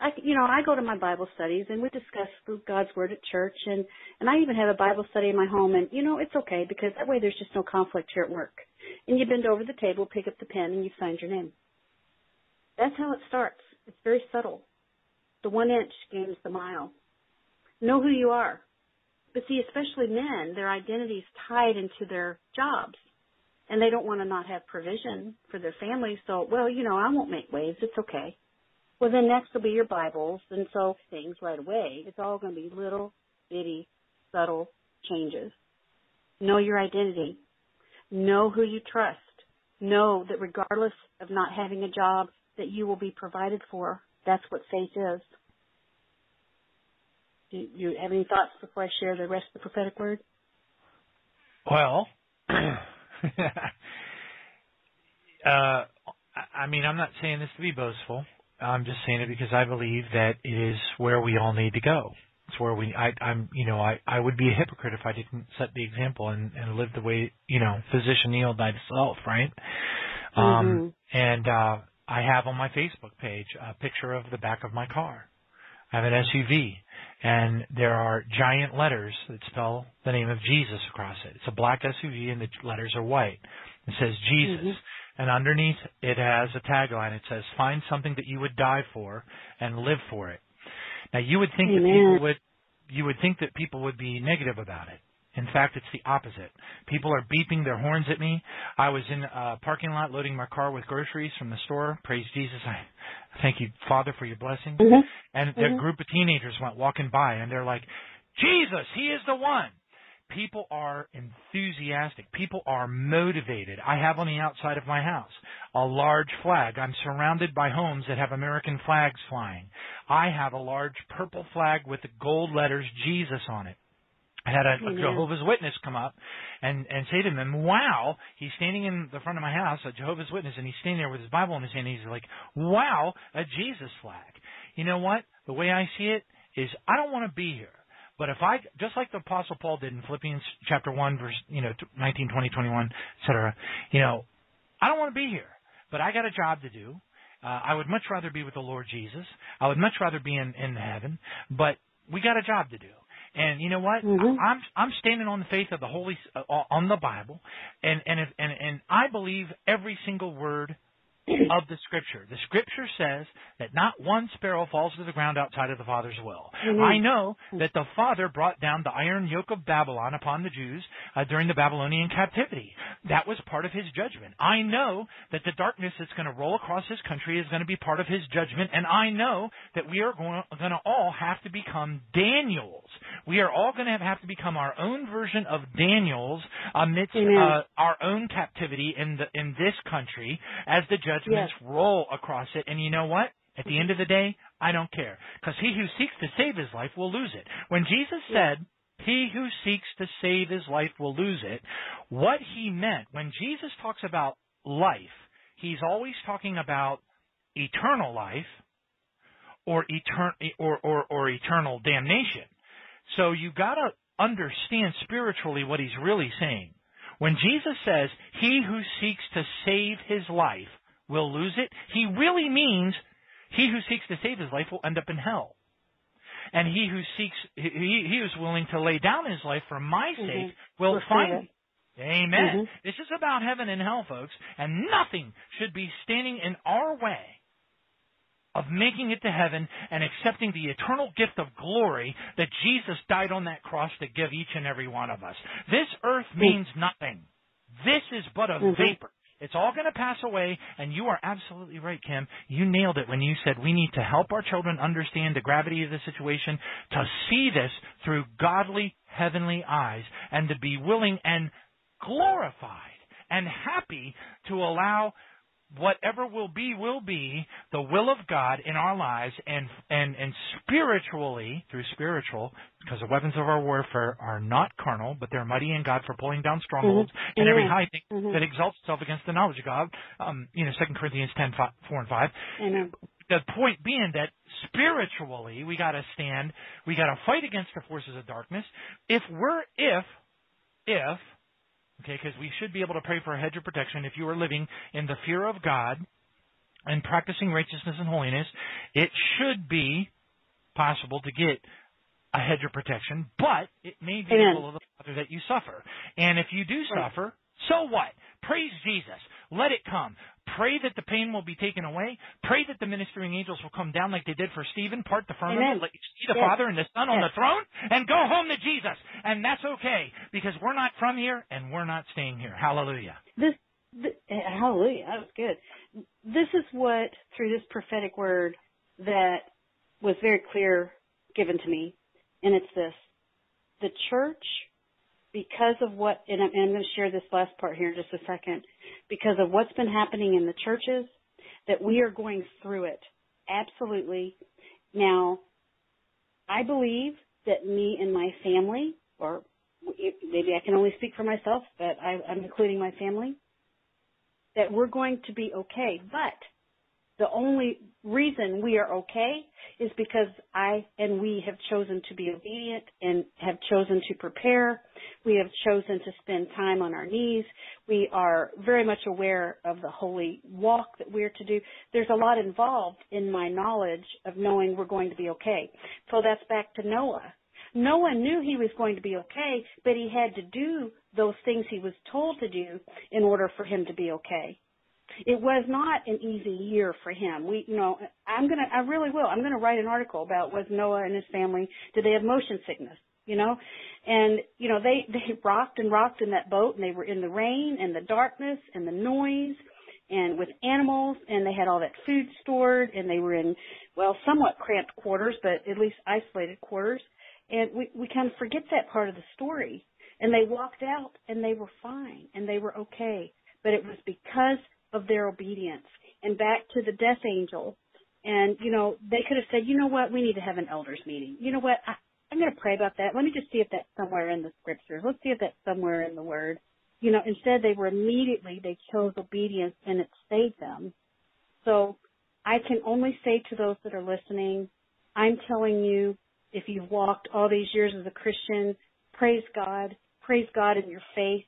I, you know, I go to my Bible studies, and we discuss God's Word at church, and, and I even have a Bible study in my home, and, you know, it's okay because that way there's just no conflict here at work. And you bend over the table, pick up the pen, and you've signed your name. That's how it starts. It's very subtle. The one inch gains the mile. Know who you are. But see, especially men, their identity is tied into their jobs. And they don't want to not have provision for their family. So, well, you know, I won't make waves. It's okay. Well, then next will be your Bibles. And so things right away, it's all going to be little, bitty, subtle changes. Know your identity. Know who you trust. Know that regardless of not having a job, that you will be provided for That's what faith is. Do you have any thoughts before I share the rest of the prophetic word? Well, uh, I mean, I'm not saying this to be boastful. I'm just saying it because I believe that it is where we all need to go. It's where we, I, I'm, you know, I, I would be a hypocrite if I didn't set the example and, and live the way, you know, physician healed thyself, right? Mm-hmm. Um, and uh, I have on my Facebook page a picture of the back of my car. I have an S U V, and there are giant letters that spell the name of Jesus across it. It's a black S U V, and the letters are white. It says Jesus. Mm-hmm. And underneath it has a tagline. It says, find something that you would die for and live for it. Now, you would think Amen. that people would you would think that people would be negative about it. In fact, it's the opposite. People are beeping their horns at me. I was in a parking lot loading my car with groceries from the store. Praise Jesus. I thank you, Father, for your blessing. Mm-hmm. And mm-hmm. a group of teenagers went walking by, and they're like, Jesus, he is the one. People are enthusiastic. People are motivated. I have on the outside of my house a large flag. I'm surrounded by homes that have American flags flying. I have a large purple flag with the gold letters Jesus on it. I had a, a Jehovah's Witness come up and, and say to them, wow, he's standing in the front of my house, a Jehovah's Witness, and he's standing there with his Bible in his hand. And he's like, wow, a Jesus flag. You know what? The way I see it is I don't want to be here. But if I, just like the Apostle Paul did in Philippians chapter one, verse, you know, nineteen, twenty, twenty-one, et cetera, you know, I don't want to be here, but I got a job to do. Uh, I would much rather be with the Lord Jesus. I would much rather be in, in heaven, but we got a job to do. And you know what? Mm-hmm. I, I'm I'm standing on the faith of the Holy, uh, on the Bible, and and, if, and and I believe every single word of the Scripture. The Scripture says that not one sparrow falls to the ground outside of the Father's will. Mm-hmm. I know that the Father brought down the iron yoke of Babylon upon the Jews uh, during the Babylonian captivity. That was part of his judgment. I know that the darkness that's going to roll across this country is going to be part of his judgment, and I know that we are going to, going to all have to become Daniels. We are all going to have, have to become our own version of Daniels amidst mm-hmm. uh, our own captivity in the, in this country as the judgment Judgments yes. roll across it, and you know what? At the end of the day, I don't care, because he who seeks to save his life will lose it. When Jesus yes. said, he who seeks to save his life will lose it, what he meant, when Jesus talks about life, he's always talking about eternal life or, etern- or, or, or eternal damnation. So you've got to understand spiritually what he's really saying. When Jesus says, he who seeks to save his life will lose it, he really means he who seeks to save his life will end up in hell. And he who seeks, he, he who is willing to lay down his life for my sake mm-hmm. will we'll find it. Amen. Mm-hmm. This is about heaven and hell, folks, and nothing should be standing in our way of making it to heaven and accepting the eternal gift of glory that Jesus died on that cross to give each and every one of us. This earth means nothing. This is but a vapor. It's all going to pass away, and you are absolutely right, Kim. You nailed it when you said we need to help our children understand the gravity of the situation, to see this through godly, heavenly eyes, and to be willing and glorified and happy to allow whatever will be, will be the will of God in our lives, and and and spiritually, through spiritual, because the weapons of our warfare are not carnal, but they're mighty in God for pulling down strongholds mm-hmm. and every high thing mm-hmm. that exalts itself against the knowledge of God, um, you know, Second Corinthians ten, four and five. Mm-hmm. The point being that spiritually we got to stand, we got to fight against the forces of darkness. If we're, if, if, okay, because we should be able to pray for a hedge of protection. If you are living in the fear of God and practicing righteousness and holiness, it should be possible to get a hedge of protection, but it may be Amen. the will of the Father that you suffer. And if you do right. suffer, so what? Praise Jesus. Let it come. Pray that the pain will be taken away. Pray that the ministering angels will come down like they did for Stephen, part the firmament, let you see the yes. Father and the Son yes. on the throne, and go home to Jesus. And that's okay, because we're not from here, and we're not staying here. Hallelujah. This, this Hallelujah. That was good. This is what, through this prophetic word, that was very clear given to me, and it's this. The church, because of what, and I'm going to share this last part here in just a second, because of what's been happening in the churches, that we are going through it. Absolutely. Now, I believe that me and my family, or maybe I can only speak for myself, but I, I'm including my family, that we're going to be okay. But the only reason we are okay is because I and we have chosen to be obedient and have chosen to prepare. We have chosen to spend time on our knees. We are very much aware of the holy walk that we're to do. There's a lot involved in my knowledge of knowing we're going to be okay. So that's back to Noah. Noah knew he was going to be okay, but he had to do those things he was told to do in order for him to be okay. It was not an easy year for him. We, you know, I'm gonna, I really will. I'm gonna write an article about was Noah and his family, did they have motion sickness? You know, and you know they they rocked and rocked in that boat, and they were in the rain and the darkness and the noise, and with animals, and they had all that food stored, and they were in well somewhat cramped quarters, but at least isolated quarters, and we we kind of forget that part of the story. And they walked out, and they were fine, and they were okay, but it was because of their obedience. And back to the death angel, and, you know, they could have said, you know what, we need to have an elders meeting. You know what, I, I'm going to pray about that. Let me just see if that's somewhere in the scriptures. Let's see if that's somewhere in the word. You know, instead they were immediately, they chose obedience, and it saved them. So I can only say to those that are listening, I'm telling you, if you've walked all these years as a Christian, praise God, praise God in your faith.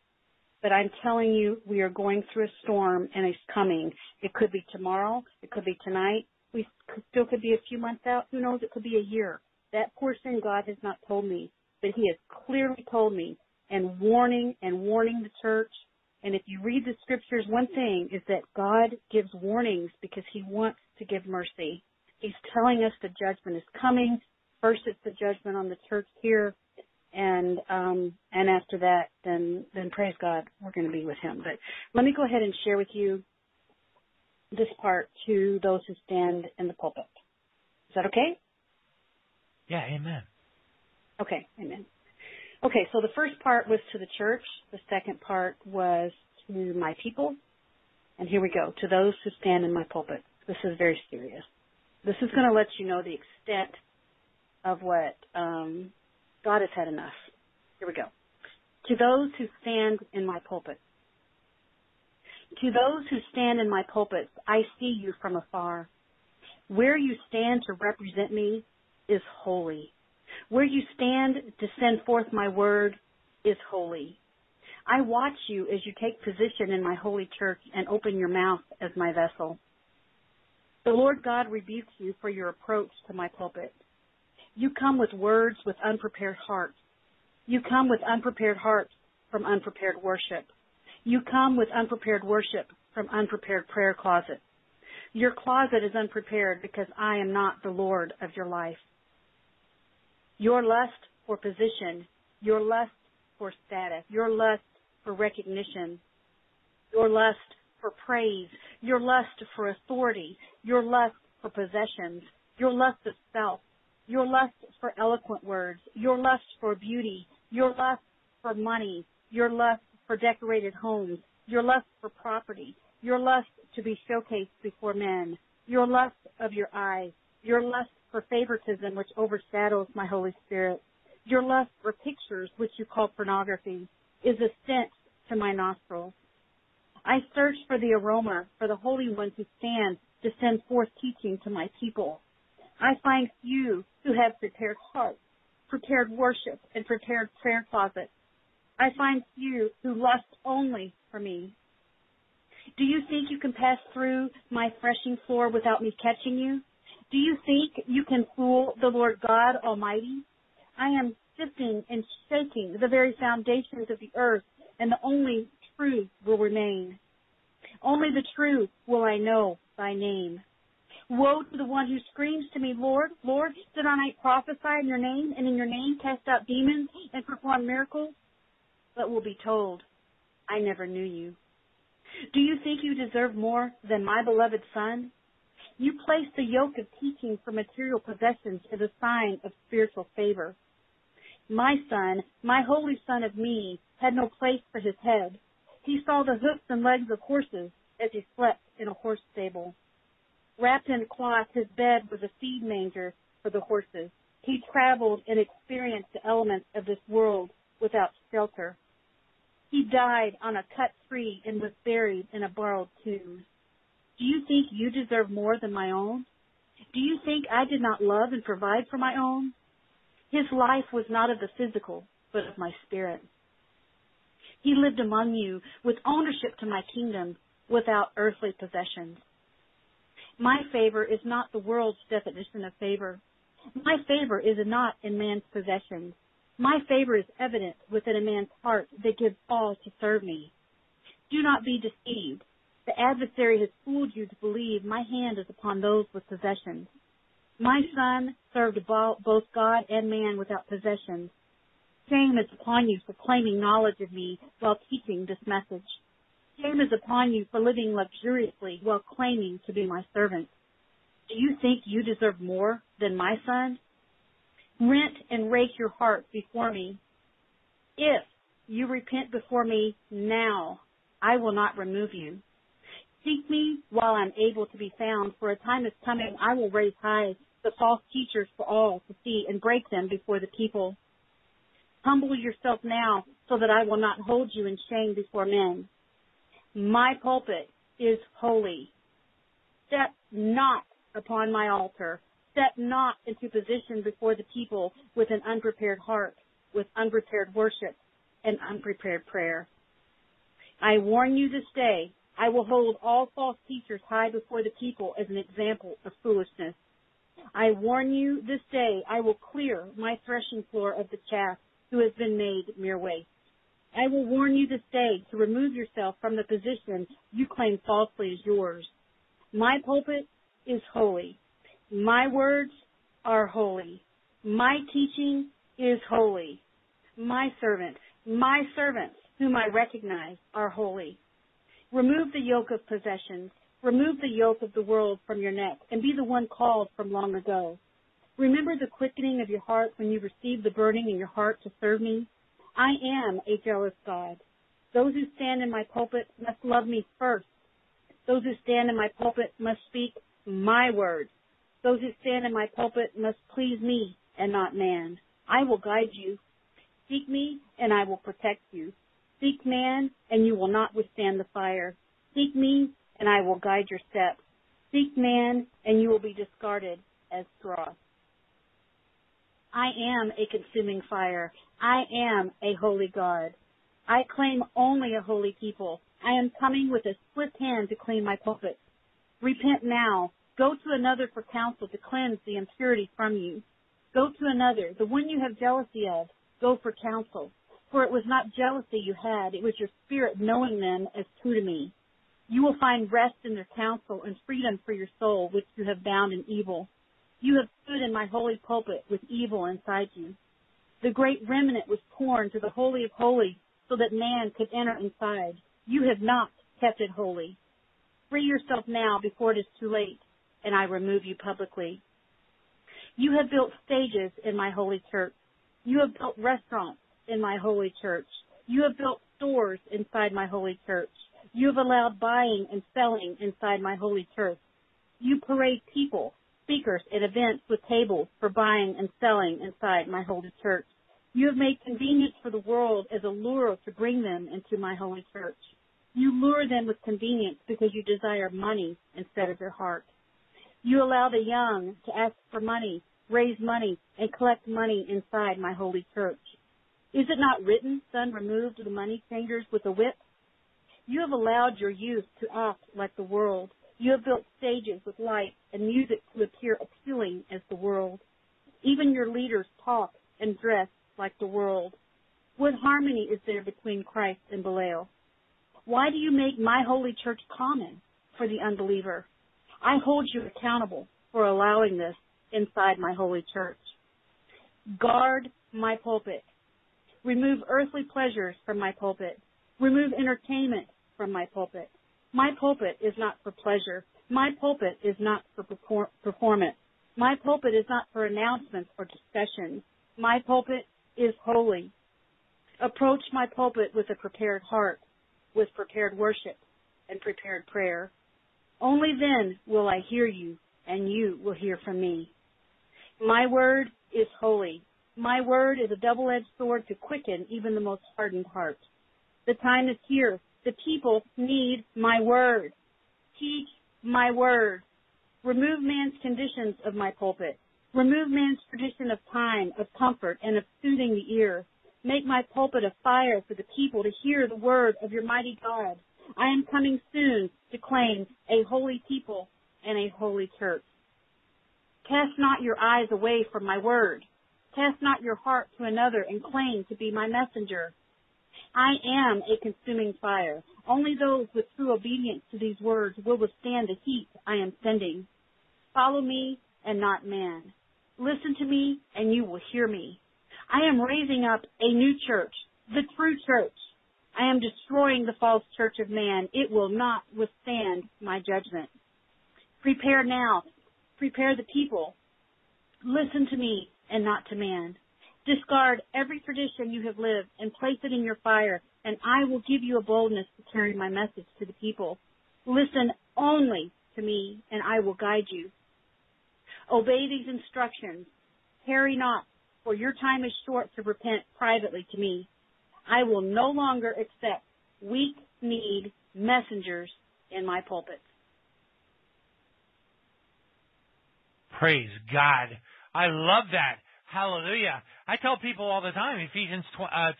But I'm telling you, we are going through a storm, and it's coming. It could be tomorrow. It could be tonight. We still could be a few months out. Who knows? It could be a year. That portion God has not told me, but he has clearly told me and warning and warning the church. And if you read the scriptures, one thing is that God gives warnings because he wants to give mercy. He's telling us the judgment is coming. First, it's the judgment on the church here. And um, and after that, then, then praise God, we're going to be with him. But let me go ahead and share with you this part to those who stand in the pulpit. Is that okay? Yeah, amen. Okay, amen. Okay, so the first part was to the church. The second part was to my people. And here we go, to those who stand in my pulpit. This is very serious. This is going to let you know the extent of what... Um, God has had enough. Here we go. To those who stand in my pulpit. To those who stand in my pulpits, I see you from afar. Where you stand to represent me is holy. Where you stand to send forth my word is holy. I watch you as you take position in my holy church and open your mouth as my vessel. The Lord God rebukes you for your approach to my pulpit. You come with words with unprepared hearts. You come with unprepared hearts from unprepared worship. You come with unprepared worship from unprepared prayer closet. Your closet is unprepared because I am not the Lord of your life. Your lust for position, your lust for status, your lust for recognition, your lust for praise, your lust for authority, your lust for possessions, your lust of self, your lust for eloquent words, your lust for beauty, your lust for money, your lust for decorated homes, your lust for property, your lust to be showcased before men, your lust of your eyes, your lust for favoritism which overshadows my Holy Spirit, your lust for pictures which you call pornography is a scent to my nostrils. I search for the aroma, for the holy ones who stand to send forth teaching to my people. I find you who have prepared hearts, prepared worship, and prepared prayer closets. I find you who lust only for me. Do you think you can pass through my threshing floor without me catching you? Do you think you can fool the Lord God Almighty? I am sifting and shaking the very foundations of the earth, and the only true will remain. Only the true will I know by name. Woe to the one who screams to me, Lord, Lord, did I not prophesy in your name and in your name cast out demons and perform miracles? But will be told, I never knew you. Do you think you deserve more than my beloved son? You place the yoke of teaching for material possessions as a sign of spiritual favor. My son, my holy son of me, had no place for his head. He saw the hoofs and legs of horses as he slept in a horse stable. Wrapped in cloth, his bed was a feed manger for the horses. He traveled and experienced the elements of this world without shelter. He died on a cut tree and was buried in a borrowed tomb. Do you think you deserve more than my own? Do you think I did not love and provide for my own? His life was not of the physical, but of my spirit. He lived among you with ownership to my kingdom without earthly possessions. My favor is not the world's definition of favor. My favor is not in man's possessions. My favor is evident within a man's heart that gives all to serve me. Do not be deceived. The adversary has fooled you to believe my hand is upon those with possessions. My son served both God and man without possessions. Shame is upon you for claiming knowledge of me while teaching this message. Shame is upon you for living luxuriously while claiming to be my servant. Do you think you deserve more than my son? Rent and rake your heart before me. If you repent before me now, I will not remove you. Seek me while I'm able to be found, for a time is coming. I will raise high the false teachers for all to see and break them before the people. Humble yourself now so that I will not hold you in shame before men. My pulpit is holy. Step not upon my altar. Step not into position before the people with an unprepared heart, with unprepared worship and unprepared prayer. I warn you this day, I will hold all false teachers high before the people as an example of foolishness. I warn you this day, I will clear my threshing floor of the chaff who has been made mere waste. I will warn you this day to remove yourself from the position you claim falsely as yours. My pulpit is holy. My words are holy. My teaching is holy. My servant, my servants, whom I recognize, are holy. Remove the yoke of possessions. Remove the yoke of the world from your neck, and be the one called from long ago. Remember the quickening of your heart when you receive the burning in your heart to serve me. I am a jealous God. Those who stand in my pulpit must love me first. Those who stand in my pulpit must speak my words. Those who stand in my pulpit must please me and not man. I will guide you. Seek me, and I will protect you. Seek man, and you will not withstand the fire. Seek me, and I will guide your steps. Seek man, and you will be discarded as straw. I am a consuming fire. I am a holy God. I claim only a holy people. I am coming with a swift hand to clean my pulpit. Repent now. Go to another for counsel to cleanse the impurity from you. Go to another, the one you have jealousy of. Go for counsel. For it was not jealousy you had. It was your spirit knowing them as true to me. You will find rest in their counsel and freedom for your soul, which you have bound in evil. You have stood in my holy pulpit with evil inside you. The great remnant was torn to the holy of holies so that man could enter inside. You have not kept it holy. Free yourself now before it is too late, and I remove you publicly. You have built stages in my holy church. You have built restaurants in my holy church. You have built stores inside my holy church. You have allowed buying and selling inside my holy church. You parade people, speakers at events with tables for buying and selling inside my holy church. You have made convenience for the world as a lure to bring them into my holy church. You lure them with convenience because you desire money instead of their heart. You allow the young to ask for money, raise money, and collect money inside my holy church. Is it not written, son, remove the money changers with a whip? You have allowed your youth to act like the world. You have built stages with lights and music to appear appealing as the world. Even your leaders talk and dress like the world. What harmony is there between Christ and Belial? Why do you make my holy church common for the unbeliever? I hold you accountable for allowing this inside my holy church. Guard my pulpit. Remove earthly pleasures from my pulpit. Remove entertainment from my pulpit. My pulpit is not for pleasure. My pulpit is not for performance. My pulpit is not for announcements or discussions. My pulpit is holy. Approach my pulpit with a prepared heart, with prepared worship and prepared prayer. Only then will I hear you, and you will hear from me. My word is holy. My word is a double-edged sword to quicken even the most hardened heart. The time is here. The people need my word. Teach my word. Remove man's conditions of my pulpit. Remove man's tradition of time, of comfort, and of soothing the ear. Make my pulpit a fire for the people to hear the word of your mighty God. I am coming soon to claim a holy people and a holy church. Cast not your eyes away from my word. Cast not your heart to another and claim to be my messenger. I am a consuming fire. Only those with true obedience to these words will withstand the heat I am sending. Follow me and not man. Listen to me and you will hear me. I am raising up a new church, the true church. I am destroying the false church of man. It will not withstand my judgment. Prepare now. Prepare the people. Listen to me and not to man. Discard every tradition you have lived and place it in your fire, and I will give you a boldness to carry my message to the people. Listen only to me, and I will guide you. Obey these instructions. Tarry not, for your time is short to repent privately to me. I will no longer accept weak need messengers in my pulpit. Praise God. I love that. Hallelujah. I tell people all the time, Ephesians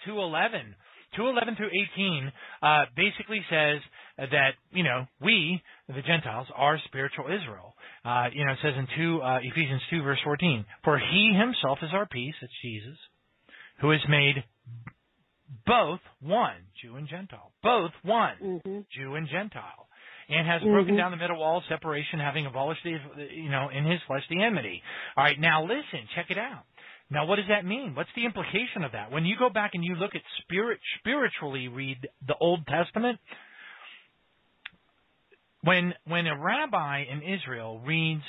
two eleven, two eleven through eighteen uh, basically says that, you know, we, the Gentiles, are spiritual Israel. Uh, you know, it says in two, uh, Ephesians two, verse fourteen, for he himself is our peace, it's Jesus, who has made both one, Jew and Gentile, both one, mm-hmm. Jew and Gentile, and has mm-hmm. broken down the middle wall of separation, having abolished, the, you know, in his flesh the enmity. All right, now listen, check it out. Now, what does that mean? What's the implication of that? When you go back and you look at spirit, spiritually read the Old Testament, when when a rabbi in Israel reads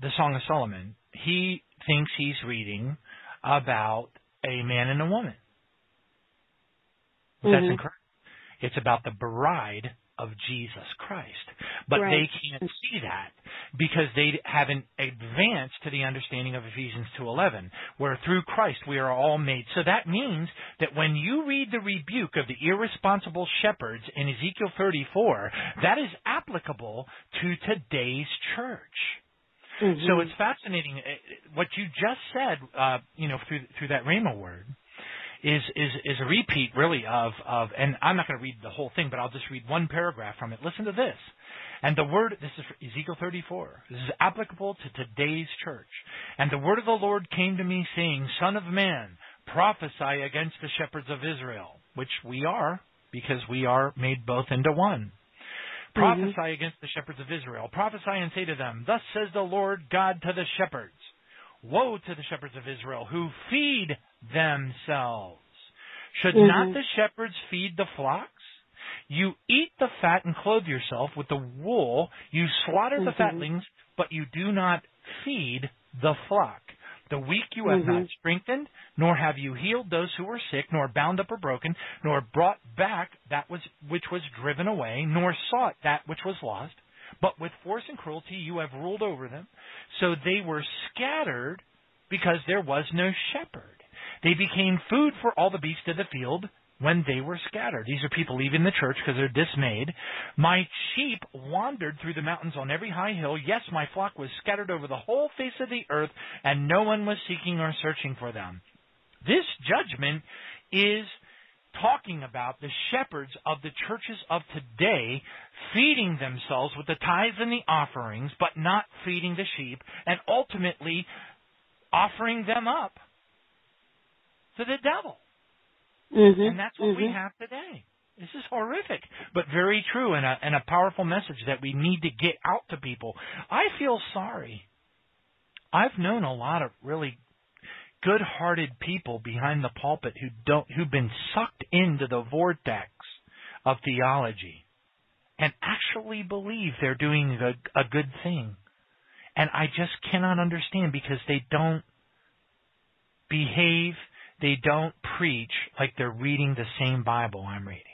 the Song of Solomon, he thinks he's reading about a man and a woman. That's mm-hmm. incorrect. It's about the bride of Jesus Christ. But right. they can't see that because they haven't advanced to the understanding of Ephesians two eleven, where through Christ we are all made. So that means that when you read the rebuke of the irresponsible shepherds in Ezekiel thirty-four, that is applicable to today's church. Mm-hmm. So it's fascinating. What you just said, uh, you know, through, through that Rhema word, Is, is is a repeat, really, of, of and I'm not going to read the whole thing, but I'll just read one paragraph from it. Listen to this. And the word, this is Ezekiel thirty-four. This is applicable to today's church. And the word of the Lord came to me, saying, Son of man, prophesy against the shepherds of Israel, which we are, because we are made both into one. Prophesy mm-hmm. against the shepherds of Israel. Prophesy and say to them, Thus says the Lord God to the shepherds. Woe to the shepherds of Israel who feed themselves. Should mm-hmm. not the shepherds feed the flocks? You eat the fat and clothe yourself with the wool. You slaughter mm-hmm. the fatlings, but you do not feed the flock. The weak you have mm-hmm. not strengthened, nor have you healed those who were sick, nor bound up or broken, nor brought back that was, which was driven away, nor sought that which was lost. But with force and cruelty you have ruled over them. So they were scattered because there was no shepherd. They became food for all the beasts of the field when they were scattered. These are people leaving the church because they're dismayed. My sheep wandered through the mountains on every high hill. Yes, my flock was scattered over the whole face of the earth, and no one was seeking or searching for them. This judgment is talking about the shepherds of the churches of today feeding themselves with the tithes and the offerings, but not feeding the sheep, and ultimately offering them up to the devil. Mm-hmm. And that's what mm-hmm. we have today. This is horrific, but very true, and a, and a powerful message that we need to get out to people. I feel sorry. I've known a lot of really good-hearted people behind the pulpit who don't, who've been sucked into the vortex of theology and actually believe they're doing a, a good thing. And I just cannot understand because they don't behave, they don't preach like they're reading the same Bible I'm reading.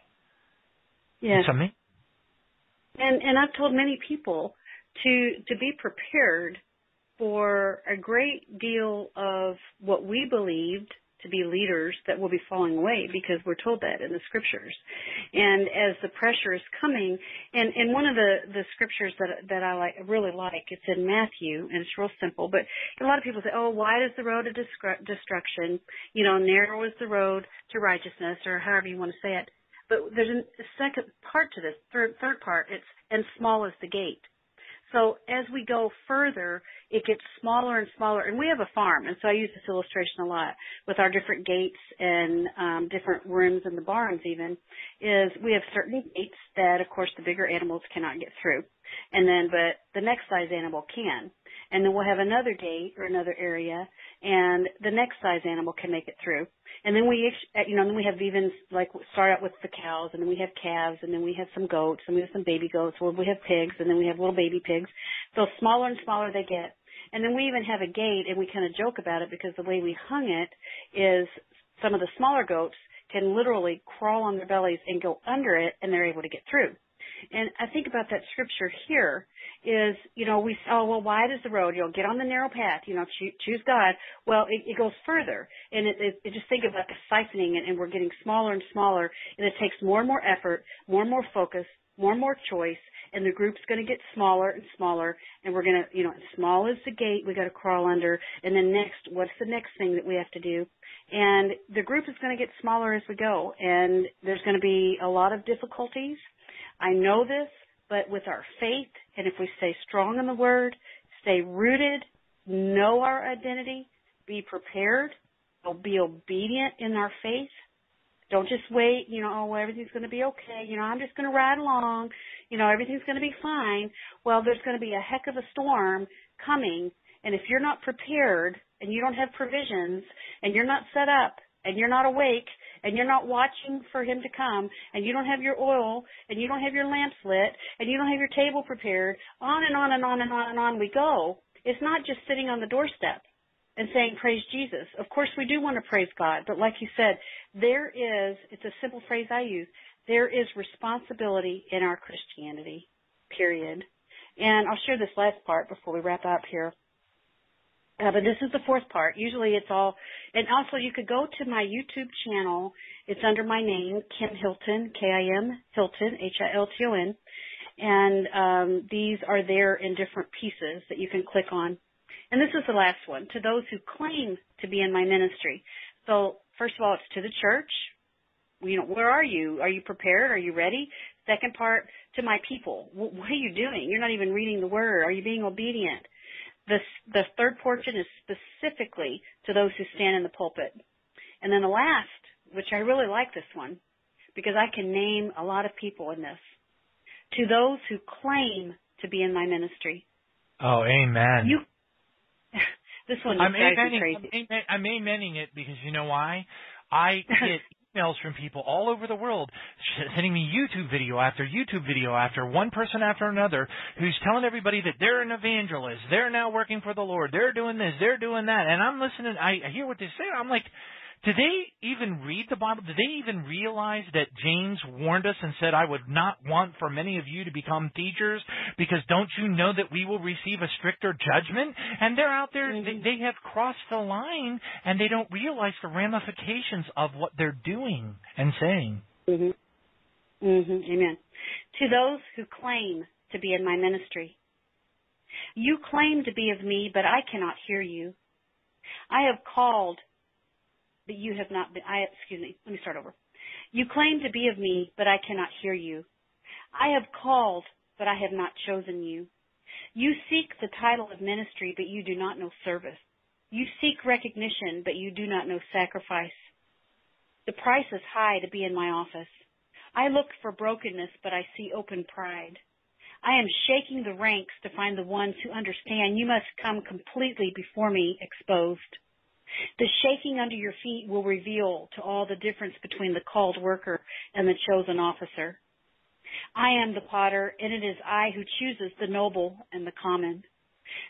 Yes. It's amazing. And and I've told many people to to be prepared for a great deal of what we believed to be leaders that will be falling away, because we're told that in the scriptures. And as the pressure is coming, and, and one of the, the scriptures that that I like really like, it's in Matthew, and it's real simple, but a lot of people say, oh, wide is the road of destruction, you know, narrow is the road to righteousness, or however you want to say it. But there's a second part to this, third, third part, it's, and small is the gate. So as we go further, it gets smaller and smaller. And we have a farm, and so I use this illustration a lot with our different gates and um, different rooms in the barns even, is we have certain gates that, of course, the bigger animals cannot get through. And then, but the next size animal can. And then we'll have another gate or another area, and the next size animal can make it through. And then we, you know, then we have even, like, start out with the cows, and then we have calves, and then we have some goats, and we have some baby goats, or we have pigs, and then we have little baby pigs. So smaller and smaller they get. And then we even have a gate, and we kind of joke about it because the way we hung it is some of the smaller goats can literally crawl on their bellies and go under it, and they're able to get through. And I think about that scripture here is, you know, we oh, well, wide is the road. You'll get on the narrow path, you know, choose God. Well, it, it goes further. And it, it, it just think about the siphoning, and, and we're getting smaller and smaller. And it takes more and more effort, more and more focus, more and more choice. And the group's going to get smaller and smaller. And we're going to, you know, small is the gate we got to crawl under. And then next, what's the next thing that we have to do? And the group is going to get smaller as we go. And there's going to be a lot of difficulties. I know this, but with our faith, and if we stay strong in the Word, stay rooted, know our identity, be prepared, be obedient in our faith. Don't just wait, you know, oh, well, everything's going to be okay. You know, I'm just going to ride along. You know, everything's going to be fine. Well, there's going to be a heck of a storm coming, and if you're not prepared and you don't have provisions and you're not set up and you're not awake and you're not watching for him to come, and you don't have your oil, and you don't have your lamps lit, and you don't have your table prepared, on and on and on and on and on we go. It's not just sitting on the doorstep and saying, praise Jesus. Of course, we do want to praise God, but like you said, there is, it's a simple phrase I use, there is responsibility in our Christianity, period. And I'll share this last part before we wrap up here. Uh, but this is the fourth part. Usually it's all, and also you could go to my YouTube channel. It's under my name, Kim Hilton, K I M Hilton, H I L T O N. And um, these are there in different pieces that you can click on. And this is the last one, to those who claim to be in my ministry. So first of all, it's to the church. You know, where are you? Are you prepared? Are you ready? Second part, to my people. W- what are you doing? You're not even reading the Word. Are you being obedient? The, the third portion is specifically to those who stand in the pulpit. And then the last, which I really like this one, because I can name a lot of people in this, to those who claim to be in my ministry. Oh, amen. You, this one I'm amening, crazy. I'm amening it because you know why? I get emails from people all over the world sending me YouTube video after YouTube video after one person after another who's telling everybody that they're an evangelist, they're now working for the Lord, they're doing this, they're doing that. And I'm listening. I hear what they say. I'm like, do they even read the Bible? Do they even realize that James warned us and said, I would not want for many of you to become teachers, because don't you know that we will receive a stricter judgment? And they're out there, mm-hmm. they, they have crossed the line, and they don't realize the ramifications of what they're doing and saying. Mm-hmm. Mm-hmm. Amen. To those who claim to be in my ministry, you claim to be of me, but I cannot hear you. I have called, but you have not been, I, excuse me, let me start over. You claim to be of me, but I cannot hear you. I have called, but I have not chosen you. You seek the title of ministry, but you do not know service. You seek recognition, but you do not know sacrifice. The price is high to be in my office. I look for brokenness, but I see open pride. I am shaking the ranks to find the ones who understand. You must come completely before me exposed. The shaking under your feet will reveal to all the difference between the called worker and the chosen officer. I am the potter, and it is I who chooses the noble and the common.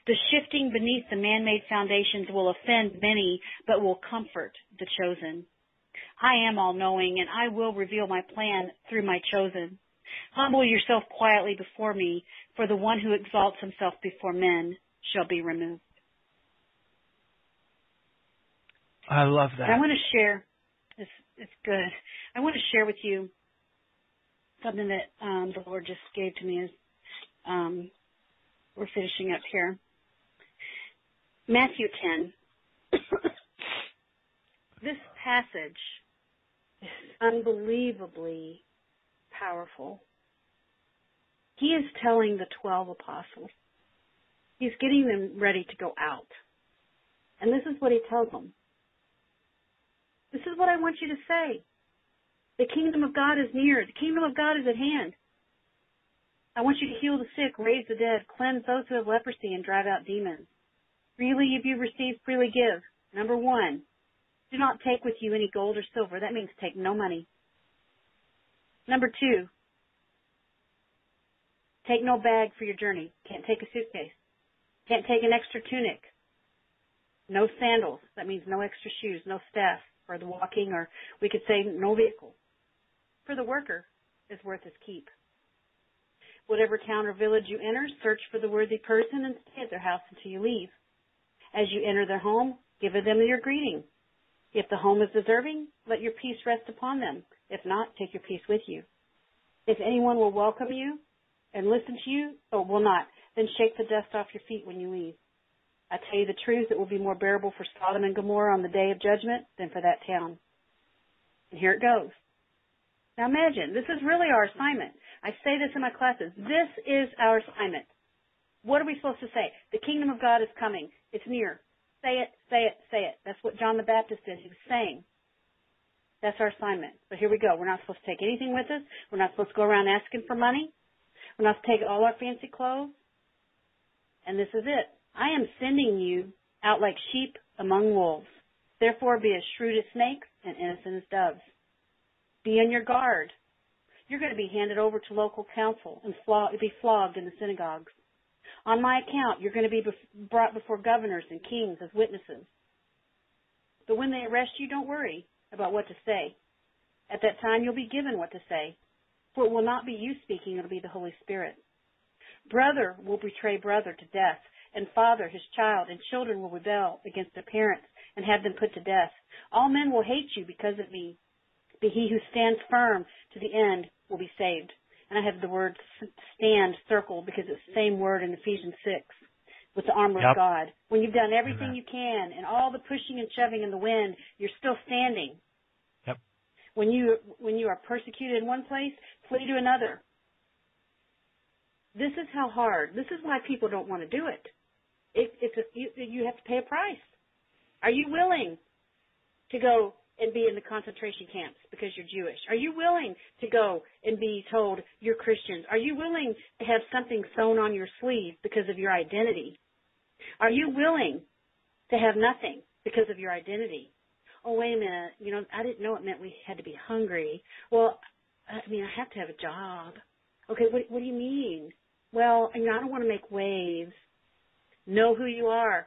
The shifting beneath the man-made foundations will offend many, but will comfort the chosen. I am all-knowing, and I will reveal my plan through my chosen. Humble yourself quietly before me, for the one who exalts himself before men shall be removed. I love that. And I want to share, it's, it's good. I want to share with you something that um, the Lord just gave to me as um, we're finishing up here. Matthew ten. This passage is unbelievably powerful. He is telling the twelve apostles. He's getting them ready to go out. And this is what he tells them. This is what I want you to say. The kingdom of God is near. The kingdom of God is at hand. I want you to heal the sick, raise the dead, cleanse those who have leprosy, and drive out demons. Freely if you receive, freely give. Number one, do not take with you any gold or silver. That means take no money. Number two, take no bag for your journey. Can't take a suitcase. Can't take an extra tunic. No sandals. That means no extra shoes, no staff for the walking, or we could say no vehicle. For the worker is worth his keep. Whatever town or village you enter, search for the worthy person and stay at their house until you leave. As you enter their home, give them your greeting. If the home is deserving, let your peace rest upon them. If not, take your peace with you. If anyone will welcome you and listen to you, or will not, then shake the dust off your feet when you leave. I tell you the truth, it will be more bearable for Sodom and Gomorrah on the day of judgment than for that town. And here it goes. Now imagine, this is really our assignment. I say this in my classes. This is our assignment. What are we supposed to say? The kingdom of God is coming. It's near. Say it, say it, say it. That's what John the Baptist did. He was saying. That's our assignment. But here we go. We're not supposed to take anything with us. We're not supposed to go around asking for money. We're not supposed to take all our fancy clothes. And this is it. I am sending you out like sheep among wolves. Therefore, be as shrewd as snakes and innocent as doves. Be on your guard. You're going to be handed over to local council and be flogged in the synagogues. On my account, you're going to be brought before governors and kings as witnesses. But when they arrest you, don't worry about what to say. At that time, you'll be given what to say, for it will not be you speaking, it'll be the Holy Spirit. Brother will betray brother to death, and father his child, and children will rebel against their parents and have them put to death. All men will hate you because of me, but he who stands firm to the end will be saved. And I have the word stand circled because it's the same word in Ephesians six with the armor yep. of God. When you've done everything Amen. You can and all the pushing and shoving in the wind, you're still standing. Yep. When you when you are persecuted in one place, flee to another. This is how hard. This is why people don't want to do it. It it's a, you, you have to pay a price. Are you willing to go and be in the concentration camps because you're Jewish? Are you willing to go and be told you're Christians? Are you willing to have something sewn on your sleeve because of your identity? Are you willing to have nothing because of your identity? Oh, wait a minute. You know, I didn't know it meant we had to be hungry. Well, I mean, I have to have a job. Okay, what, what do you mean? Well, you know, I don't want to make waves. Know who you are.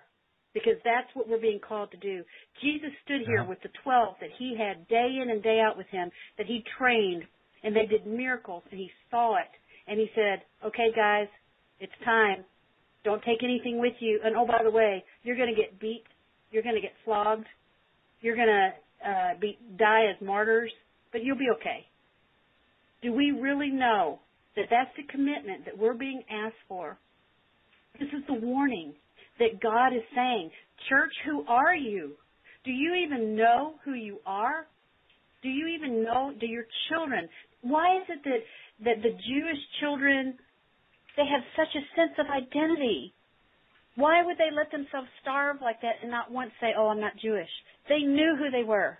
Because that's what we're being called to do. Jesus stood here with the twelve that he had day in and day out with him, that he trained, and they did miracles, and he saw it. And he said, okay, guys, it's time. Don't take anything with you. And, oh, by the way, you're going to get beat. You're going to get flogged. You're going to uh, be, die as martyrs, but you'll be okay. Do we really know that that's the commitment that we're being asked for? This is the warning that God is saying, church, who are you? Do you even know who you are? Do you even know, do your children? Why is it that, that the Jewish children, they have such a sense of identity? Why would they let themselves starve like that and not once say, oh, I'm not Jewish? They knew who they were.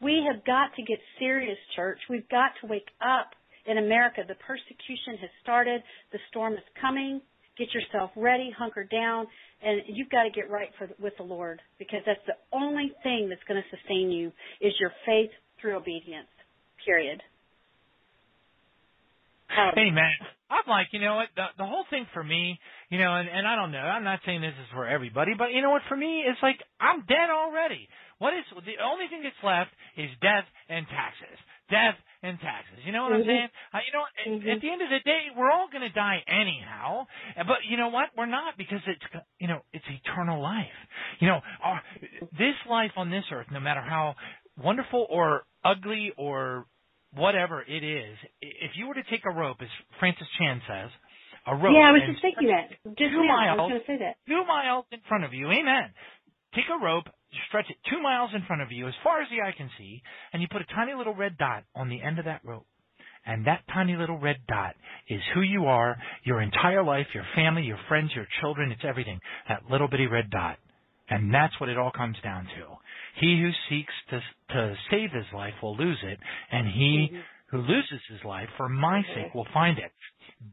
We have got to get serious, church. We've got to wake up in America. The persecution has started. The storm is coming. Get yourself ready, hunker down, and you've got to get right for, with the Lord, because that's the only thing that's going to sustain you is your faith through obedience, period. Um, Amen. I'm like, you know what, the, the whole thing for me, you know, and, and I don't know, I'm not saying this is for everybody, but you know what, for me, it's like I'm dead already. What is the only thing that's left is death and taxes, death and taxes. You know what I'm saying? Uh, you know, at, at the end of the day, we're all going to die anyhow. But you know what? We're not, because it's, you know, it's eternal life. You know, our, this life on this earth, no matter how wonderful or ugly or whatever it is, if you were to take a rope, as Francis Chan says, a rope. Yeah, I was just thinking that. Just two miles, I was going to say that. Two miles in front of you. Amen. Take a rope, stretch it two miles in front of you, as far as the eye can see, and you put a tiny little red dot on the end of that rope. And that tiny little red dot is who you are, your entire life, your family, your friends, your children, it's everything. That little bitty red dot. And that's what it all comes down to. He who seeks to to save his life will lose it, and he mm-hmm. who loses his life for my sake will find it.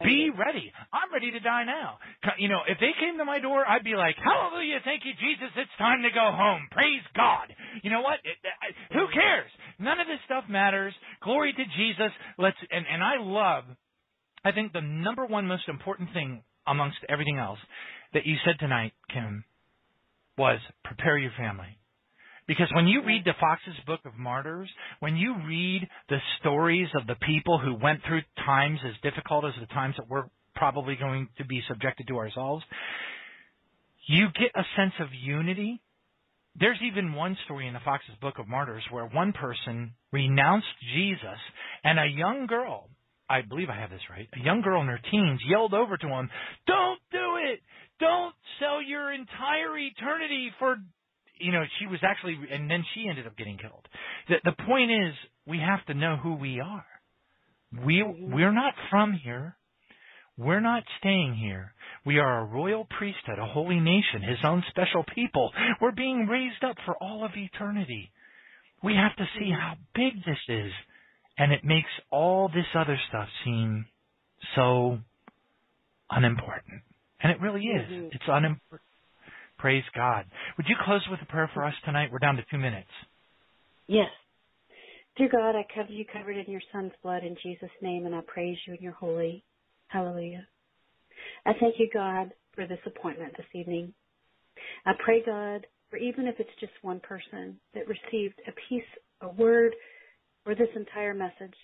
Be ready. I'm ready to die now. You know, if they came to my door, I'd be like, hallelujah, thank you, Jesus, it's time to go home. Praise God. You know what? It, it, who cares? None of this stuff matters. Glory to Jesus. Let's. And, and I love, I think the number one most important thing amongst everything else that you said tonight, Kim, was prepare your family. Because when you read the Fox's Book of Martyrs, when you read the stories of the people who went through times as difficult as the times that we're probably going to be subjected to ourselves, you get a sense of unity. There's even one story in the Fox's Book of Martyrs where one person renounced Jesus, and a young girl, I believe I have this right, a young girl in her teens yelled over to him, "Don't do it! Don't sell your entire eternity for..." You know, she was actually, and then she ended up getting killed. The, the point is, we have to know who we are. We, we're not from here. We're not staying here. We are a royal priesthood, a holy nation, his own special people. We're being raised up for all of eternity. We have to see how big this is. And it makes all this other stuff seem so unimportant. And it really is. It's unimportant. Praise God. Would you close with a prayer for us tonight? We're down to two minutes. Yes. Dear God, I cover you covered in your son's blood in Jesus' name, and I praise you in your holy. Hallelujah. I thank you, God, for this appointment this evening. I pray, God, for even if it's just one person that received a piece, a word, or this entire message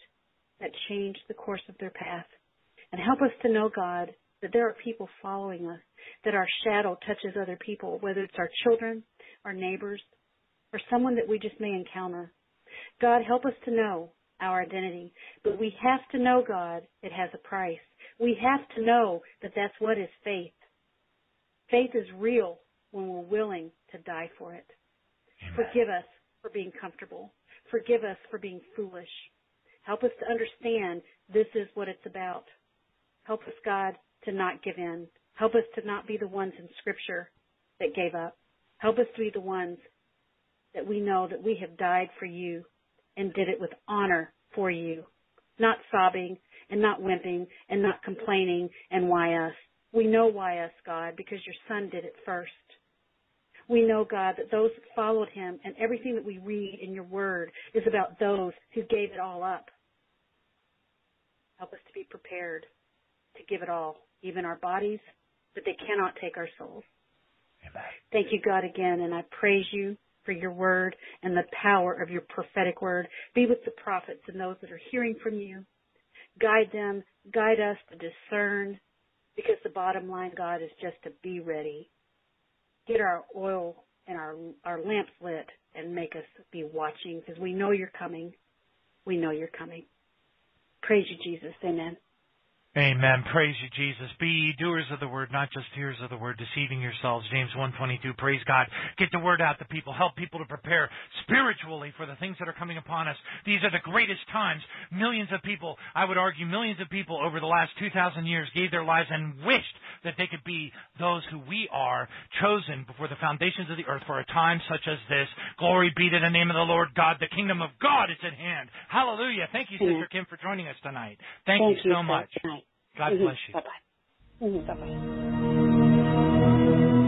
that changed the course of their path. And help us to know, God, that there are people following us, that our shadow touches other people, whether it's our children, our neighbors, or someone that we just may encounter. God, help us to know our identity. But we have to know, God, it has a price. We have to know that that's what is faith. Faith is real when we're willing to die for it. Amen. Forgive us for being comfortable. Forgive us for being foolish. Help us to understand this is what it's about. Help us, God, to not give in. Help us to not be the ones in Scripture that gave up. Help us to be the ones that we know that we have died for you and did it with honor for you, not sobbing and not whimpering and not complaining and why us. We know why us, God, because your son did it first. We know, God, that those that followed him and everything that we read in your word is about those who gave it all up. Help us to be prepared to give it all, even our bodies, but they cannot take our souls. Amen. Thank you, God, again, and I praise you for your word and the power of your prophetic word. Be with the prophets and those that are hearing from you. Guide them, guide us to discern, because the bottom line, God, is just to be ready. Get our oil and our, our lamps lit and make us be watching, because we know you're coming. We know you're coming. Praise you, Jesus. Amen. Amen. Praise you, Jesus. Be doers of the word, not just hearers of the word, deceiving yourselves. James one twenty-two. Praise God. Get the word out to people. Help people to prepare spiritually for the things that are coming upon us. These are the greatest times. Millions of people, I would argue millions of people over the last two thousand years gave their lives and wished that they could be those who we are, chosen before the foundations of the earth for a time such as this. Glory be to the name of the Lord God. The kingdom of God is at hand. Hallelujah. Thank you, Sister Kim, for joining us tonight. Thank, Thank you so you, much. God bless you. Bye-bye. Bye-bye.